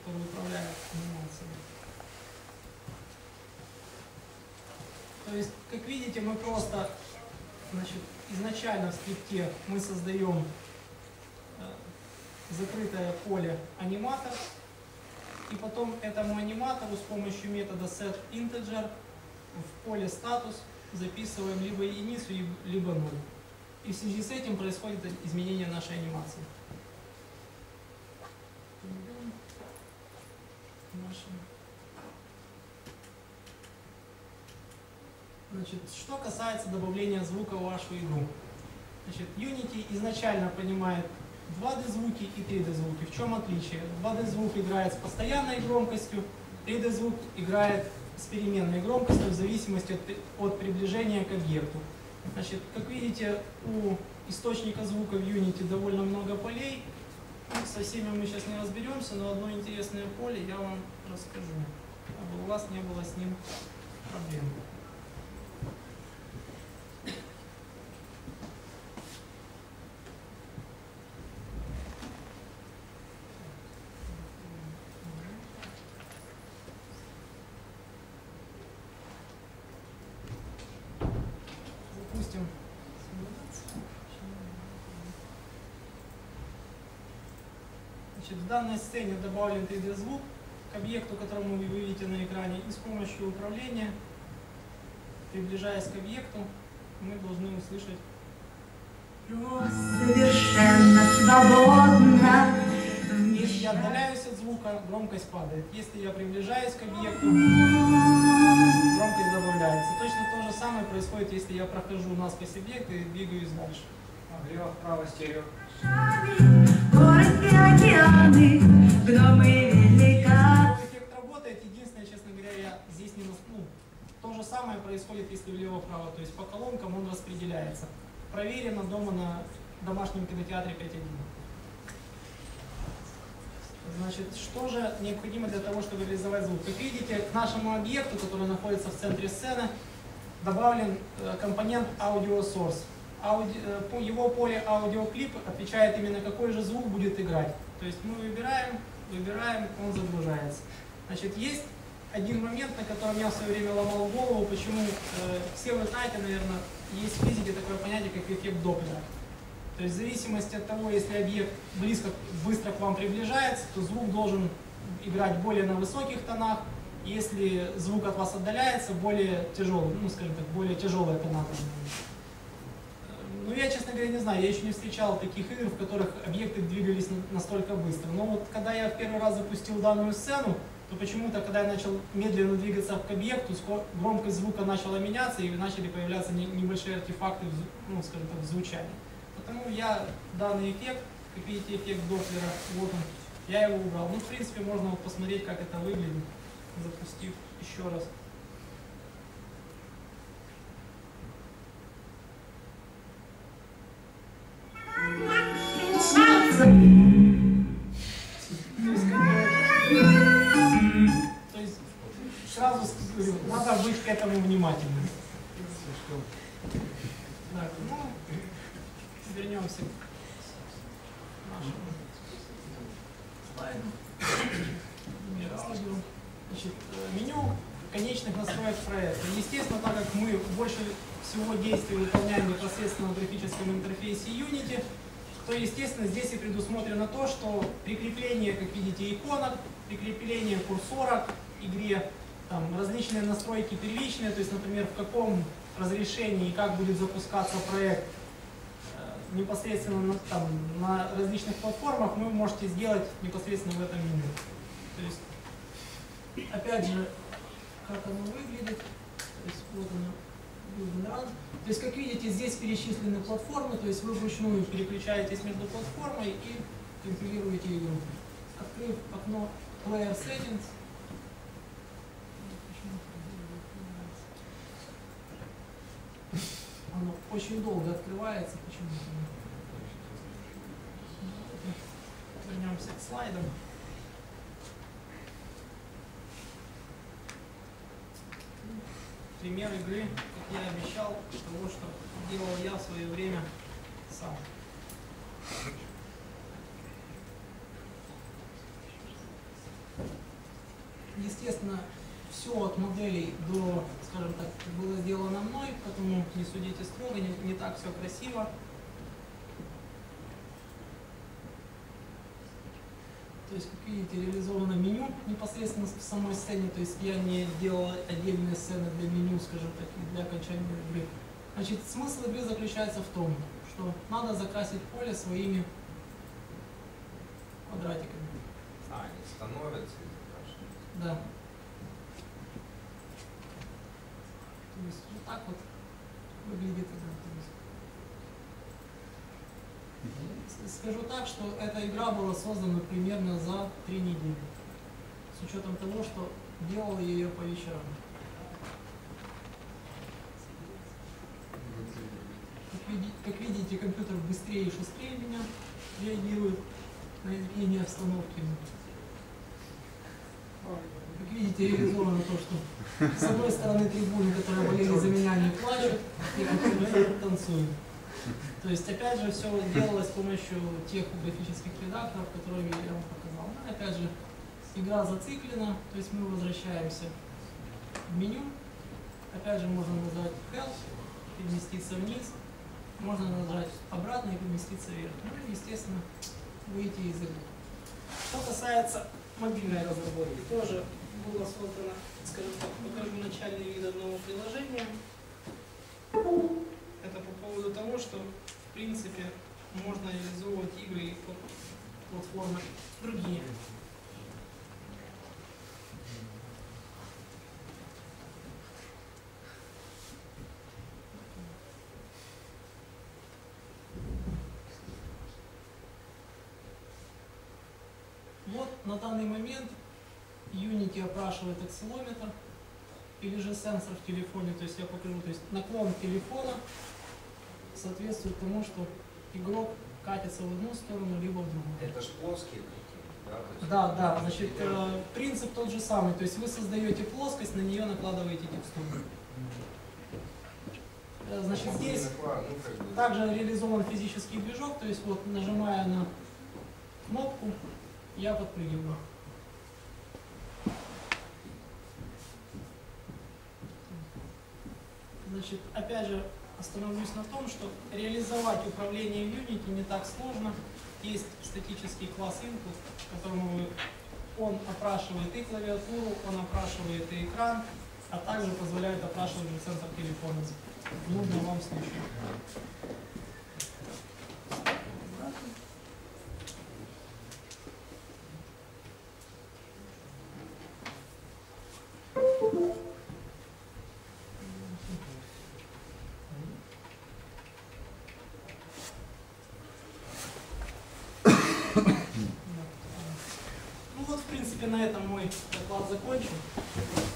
который управляет анимацией. То есть, как видите, мы просто, значит, изначально в скрипте мы создаем закрытое поле аниматор. И потом этому аниматору с помощью метода setInteger в поле статус записываем либо единицу, либо ноль. И в связи с этим происходит изменение нашей анимации. Значит, что касается добавления звука в вашу игру. Значит, Unity изначально понимает два дэ звуки и три дэ звуки. В чем отличие? два дэ звук играет с постоянной громкостью, три дэ звук играет с переменной громкостью в зависимости от, от приближения к объекту. Значит, как видите, у источника звука в Unity довольно много полей. Со всеми мы сейчас не разберемся, но одно интересное поле я вам расскажу, чтобы у вас не было с ним проблем. В данной сцене добавлен три дэ звук к объекту, которому вы видите на экране, и с помощью управления, приближаясь к объекту, мы должны услышать совершенно свободно. Если я отдаляюсь от звука, громкость падает. Если я приближаюсь к объекту, громкость добавляется. Точно то же самое происходит, если я прохожу насквозь объект и двигаюсь дальше. Влево, вправо, стерео. Океаны, гномы велика. Эффект работает, единственное, честно говоря, я здесь не наспну. То же самое происходит, если влево-вправо, то есть по колонкам он распределяется. Проверено дома на домашнем кинотеатре пять точка один. Значит, что же необходимо для того, чтобы реализовать звук? Как видите, к нашему объекту, который находится в центре сцены, добавлен компонент Audio Source. Ауди... Его поле аудиоклип отвечает именно, какой же звук будет играть. То есть мы выбираем, выбираем, он загружается. Значит, есть один момент, на котором я в свое время ломал голову, почему э, все вы знаете, наверное, есть в физике такое понятие, как эффект Доплера. То есть в зависимости от того, если объект близко, быстро к вам приближается, то звук должен играть более на высоких тонах. Если звук от вас отдаляется, более тяжелый, ну, скажем так, более тяжелая тона. Ну, я, честно говоря, не знаю, я еще не встречал таких игр, в которых объекты двигались настолько быстро. Но вот когда я в первый раз запустил данную сцену, то почему-то, когда я начал медленно двигаться к объекту, громкость звука начала меняться и начали появляться небольшие артефакты, ну, скажем так, в звучании. Потому я данный эффект, как видите, эффект Доплера, вот он, я его убрал. Ну, в принципе, можно вот посмотреть, как это выглядит, запустив еще раз. То есть сразу скажу, надо быть к этому внимательным. Так, ну, вернемся к нашему слайду. Значит, меню конечных настроек проекта. Естественно, так как мы больше всего действий выполняем непосредственно в графическом интерфейсе Unity, то, естественно, здесь и предусмотрено то, что прикрепление, как видите, иконок, прикрепление курсора к игре, там, различные настройки первичные, то есть, например, в каком разрешении и как будет запускаться проект э, непосредственно на, там, на различных платформах, вы можете сделать непосредственно в этом меню. То есть, опять же, как оно выглядит, то есть, вот оно. То есть, как видите, здесь перечислены платформы, то есть вы вручную переключаетесь между платформой и конфигурируете игру. Открыв окно Player Settings. Оно очень долго открывается. Почему-то. Вернемся к слайдам. Пример игры, как я обещал, того, что делал я в свое время сам. Естественно, все от моделей до, скажем так, было сделано мной, поэтому не судите строго, не, не так все красиво. то есть, как видите, реализовано меню непосредственно в самой сцене, то есть я не делал отдельные сцены для меню, скажем так, и для окончания игры. Значит, смысл игры заключается в том, что надо закрасить поле своими квадратиками. А, они становятся изображенными. Да. То есть вот так вот выглядит игра. Скажу так, что эта игра была создана примерно за три недели. С учетом того, что делал я ее по вечерам. Как видите, компьютер быстрее и шустрее меня реагирует на изменение обстановки. Как видите, реализовано то, что с одной стороны трибуны, которые болели за меня, не плачут, и которые танцуют. То есть, опять же, все делалось с помощью тех графических редакторов, которые я вам показал. Но, опять же, игра зациклена, то есть мы возвращаемся в меню. Опять же, можно нажать Help, переместиться вниз. Можно нажать обратно и переместиться вверх. Ну и, естественно, выйти из игры. Что касается мобильной разработки, тоже было создано, скажем так, покажу начальный вид одного приложения. Это по поводу того, что, в принципе, можно реализовывать игры и платформы другие. На данный момент Unity опрашивает акселометр или же сенсор в телефоне, то есть я покажу, то есть наклон телефона соответствует тому, что игрок катится в одну сторону, либо в другую. Это же плоские такие, да? Да, да, значит, э, принцип тот же самый, то есть вы создаете плоскость, на нее накладываете текстуру. Значит, здесь также реализован физический движок, то есть вот нажимая на кнопку, я подпрыгиваю. Значит, опять же, остановлюсь на том, что реализовать управление в Unity не так сложно. Есть статический класс Input, которому он опрашивает и клавиатуру, он опрашивает и экран, а также позволяет опрашивать сенсор телефона в нужном вам случае. На этом мой доклад закончен.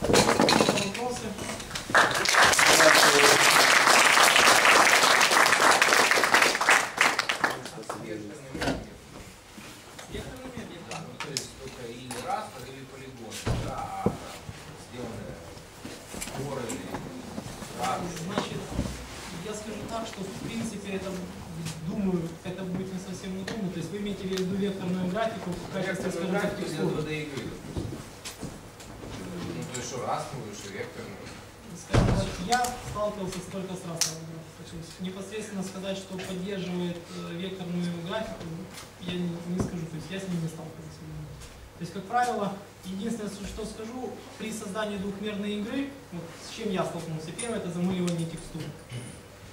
Вопросы? Непосредственно сказать, что поддерживает векторную графику, я не, не скажу, то есть я с ним не сталкивался. То есть, как правило, единственное, что скажу, при создании двухмерной игры, вот с чем я столкнулся, первое — это замыливание текстур.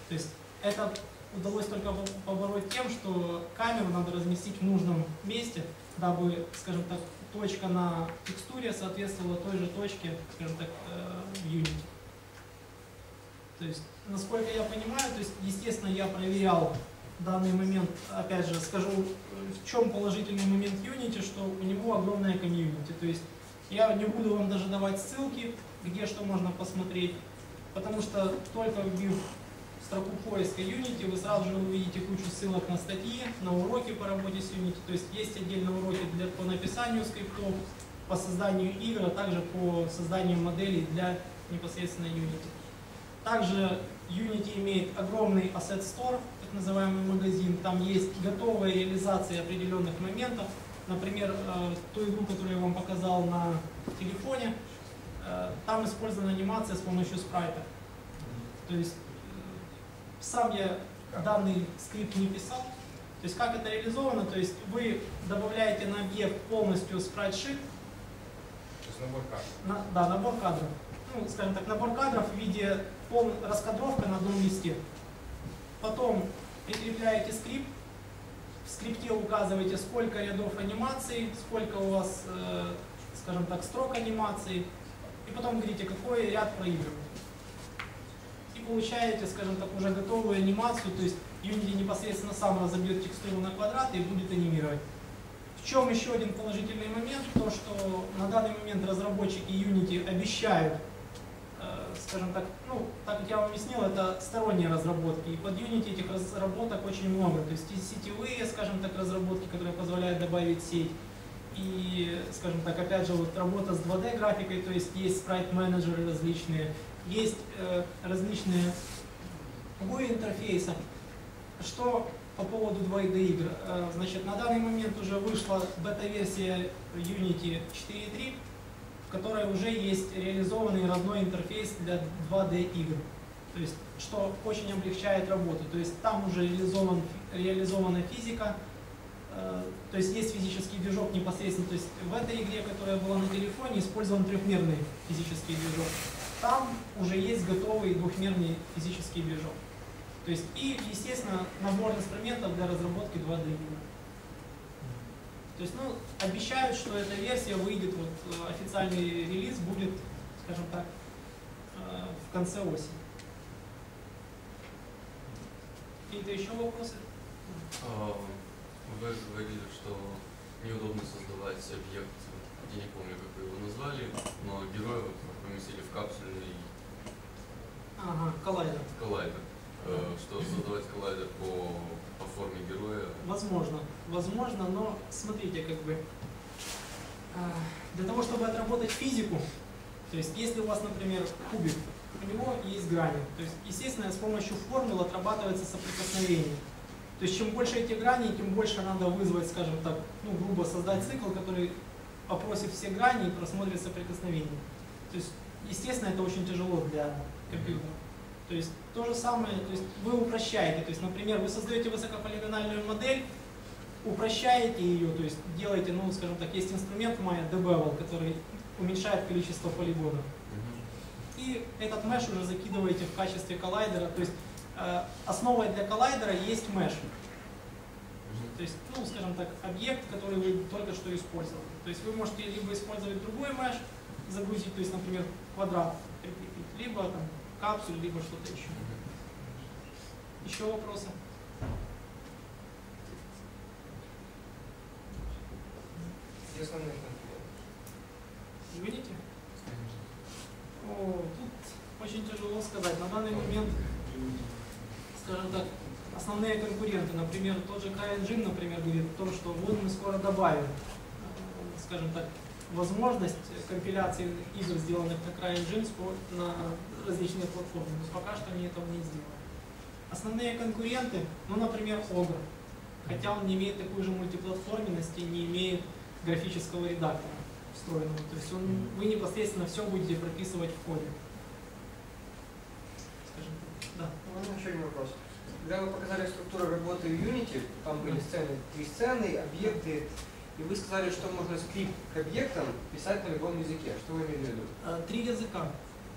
То есть это удалось только побороть тем, что камеру надо разместить в нужном месте, дабы, скажем так, точка на текстуре соответствовала той же точке, скажем так, в Unity. То есть, насколько я понимаю, то есть, естественно, я проверял данный момент, опять же, скажу, в чем положительный момент Unity, что у него огромная комьюнити. То есть, я не буду вам даже давать ссылки, где что можно посмотреть, потому что только вбив строку поиска Unity, вы сразу же увидите кучу ссылок на статьи, на уроки по работе с Unity. То есть, есть отдельные уроки для, по написанию скриптов, по созданию игр, а также по созданию моделей для непосредственно Unity. Также Unity имеет огромный Asset Store, так называемый магазин. Там есть готовые реализации определенных моментов. Например, ту игру, которую я вам показал на телефоне, там использована анимация с помощью спрайта. То есть сам я данный скрипт не писал, То есть как это реализовано? То есть вы добавляете на объект полностью спрайт-шит. То есть набор кадров. На, да, набор кадров. Ну, скажем так, набор кадров в виде пол, раскадровка на одном листе. Потом прикрепляете скрипт. В скрипте указываете, сколько рядов анимации, сколько у вас, э, скажем так, строк анимации. И потом говорите, какой ряд проигрывает. И получаете, скажем так, уже готовую анимацию. То есть Unity непосредственно сам разобьет текстуру на квадрат и будет анимировать. В чем еще один положительный момент? То, что на данный момент разработчики Unity обещают, э, скажем так, ну, так как я вам объяснил, это сторонние разработки. И под Unity этих разработок очень много. То есть и сетевые, скажем так, разработки, которые позволяют добавить сеть. И, скажем так, опять же, вот работа с два дэ графикой, то есть есть спрайт-менеджеры различные, есть э, различные гуи-интерфейсы. Что по поводу два дэ игр? Э, значит, на данный момент уже вышла бета-версия Unity четыре точка три, в которой уже есть реализованный родной интерфейс для два дэ игр. То есть, что очень облегчает работу. То есть там уже реализован, реализована физика. То есть есть физический движок непосредственно, то есть в этой игре, которая была на телефоне, использован трехмерный физический движок. Там уже есть готовый двухмерный физический движок. То есть и, естественно, набор инструментов для разработки два дэ игр. То есть, ну, обещают, что эта версия выйдет, вот официальный релиз будет, скажем так, в конце осени. Какие-то еще вопросы? Вы говорили, что неудобно создавать объект, я не помню, как вы его назвали, но героя поместили в капсульный... Ага, коллайдер. Коллайдер. Что, создавать коллайдер по, по форме героя? Возможно, возможно, но смотрите, как бы, для того, чтобы отработать физику, то есть если у вас, например, кубик, у него есть грани, то есть, естественно, с помощью формул отрабатывается соприкосновение. То есть чем больше эти грани, тем больше надо вызвать, скажем так, ну, грубо создать цикл, который опросит все грани и просмотрит соприкосновение. То есть, естественно, это очень тяжело для компьютера. То есть то же самое, то есть вы упрощаете. То есть, например, вы создаете высокополигональную модель, упрощаете ее, то есть делаете, ну, скажем так, есть инструмент Maya, Debevel, который уменьшает количество полигонов. И этот mesh уже закидываете в качестве коллайдера. То есть основой для коллайдера есть mesh. То есть, ну, скажем так, объект, который вы только что использовали. То есть вы можете либо использовать другой mesh, загрузить, то есть, например, квадрат прикрепить, либо там капсуль, либо что-то еще. Еще вопросы? Видите? О, тут очень тяжело сказать. На данный момент, скажем так, основные конкуренты, например, тот же Cryoengine, например, говорит о том, что вот мы скоро добавим, скажем так, возможность компиляции игр, сделанных на Cryoengine, на различные платформы. Но пока что они этого не сделали. Основные конкуренты, ну, например, Ogre, хотя он не имеет такой же мультиплатформенности, не имеет графического редактора встроенного. То есть он, вы непосредственно все будете прописывать в коде. Да. Можно еще один вопрос. Когда вы показали структуру работы Unity, там были сцены, три сцены, объекты, и вы сказали, что можно скрипт к объектам писать на любом языке. Что вы имели в виду? Три языка.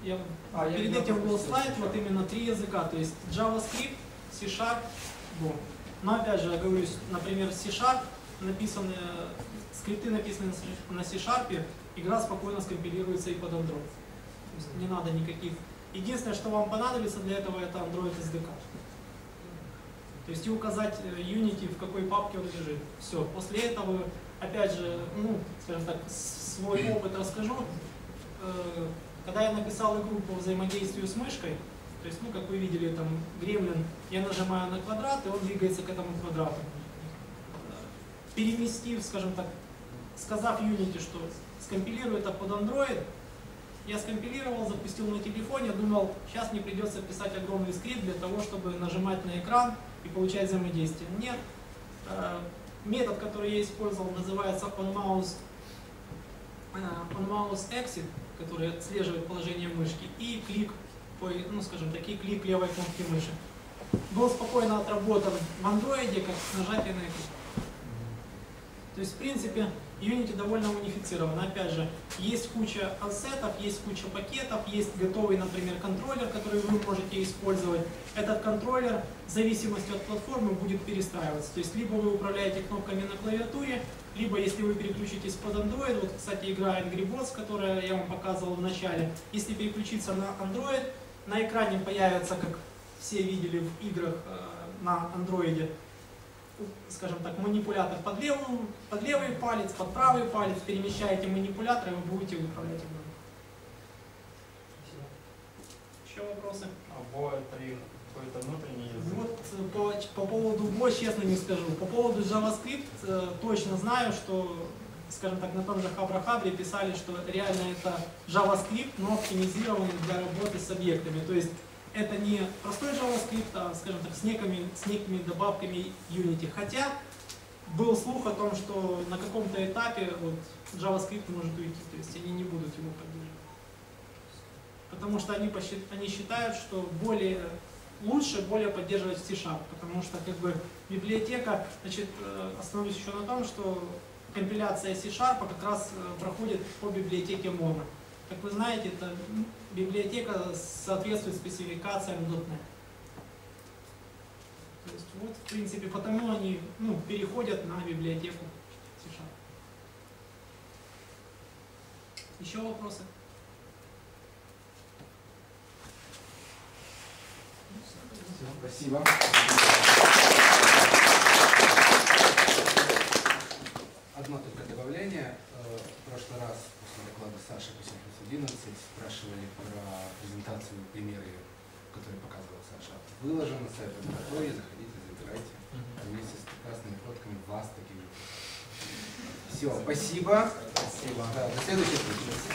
Я а, перед я этим был слайд, вот именно три языка. То есть JavaScript, C#, Bosch. Но опять же, я говорю, например, C# написаны, скрипты написаны на C#, игра спокойно скомпилируется и под Android. То есть не надо никаких. Единственное, что вам понадобится для этого, это Android эс дэ ка. То есть и указать Unity, в какой папке он лежит. Все. После этого, опять же, ну, скажем так, свой опыт расскажу. Когда я написал игру по взаимодействию с мышкой, то есть, ну, как вы видели, там, гремлин, я нажимаю на квадрат, и он двигается к этому квадрату. Переместив, скажем так, сказав Unity, что скомпилирует это под Android, я скомпилировал, запустил на телефоне, думал, сейчас мне придется писать огромный скрипт для того, чтобы нажимать на экран и получать взаимодействие. Нет. Метод, который я использовал, называется onMouse, onMouseExit, который отслеживает положение мышки, и клик, по, ну, скажем, такие клик левой кнопки мыши. был спокойно отработан в андроиде, как с нажатия на экран. То есть, в принципе, Unity довольно унифицирован. Опять же, есть куча ассетов, есть куча пакетов, есть готовый, например, контроллер, который вы можете использовать. Этот контроллер в зависимости от платформы будет перестраиваться. То есть, либо вы управляете кнопками на клавиатуре, либо если вы переключитесь под Android, вот, кстати, игра Angry Birds, которую я вам показывал в начале, если переключиться на Android, на экране появится, как все видели в играх на Android, скажем так, манипулятор под левый, под левый палец, под правый палец, перемещаете манипулятор, и вы будете управлять игрой. Еще вопросы? А Bosch это какой-то внутренний язык? Вот по, по поводу Bosch честно не скажу. По поводу JavaScript э, точно знаю, что, скажем так, на том же Хабра-Хабре писали, что реально это JavaScript, но оптимизированный для работы с объектами. То есть это не простой JavaScript, а, скажем так, с некими, с некими добавками Unity. Хотя был слух о том, что на каком-то этапе вот, JavaScript может уйти, то есть они не будут его поддерживать. Потому что они, они считают, что более, лучше более поддерживать C#, потому что как бы библиотека, значит, остановлюсь еще на том, что компиляция C# как раз проходит по библиотеке Mono. Как вы знаете, это библиотека соответствует спецификациям .дот нет. То есть вот, в принципе, потому они ну, переходят на библиотеку C#. Еще вопросы? Спасибо. Одно только добавление. В прошлый раз после доклада Саши восемьсот одиннадцать спрашивали про презентацию, примеры, которые показывал Саша. Выложено на сайт лаборатории, заходите, забирайте. Вместе с прекрасными фотками вас такими. Все, спасибо. Спасибо. Да, до следующего.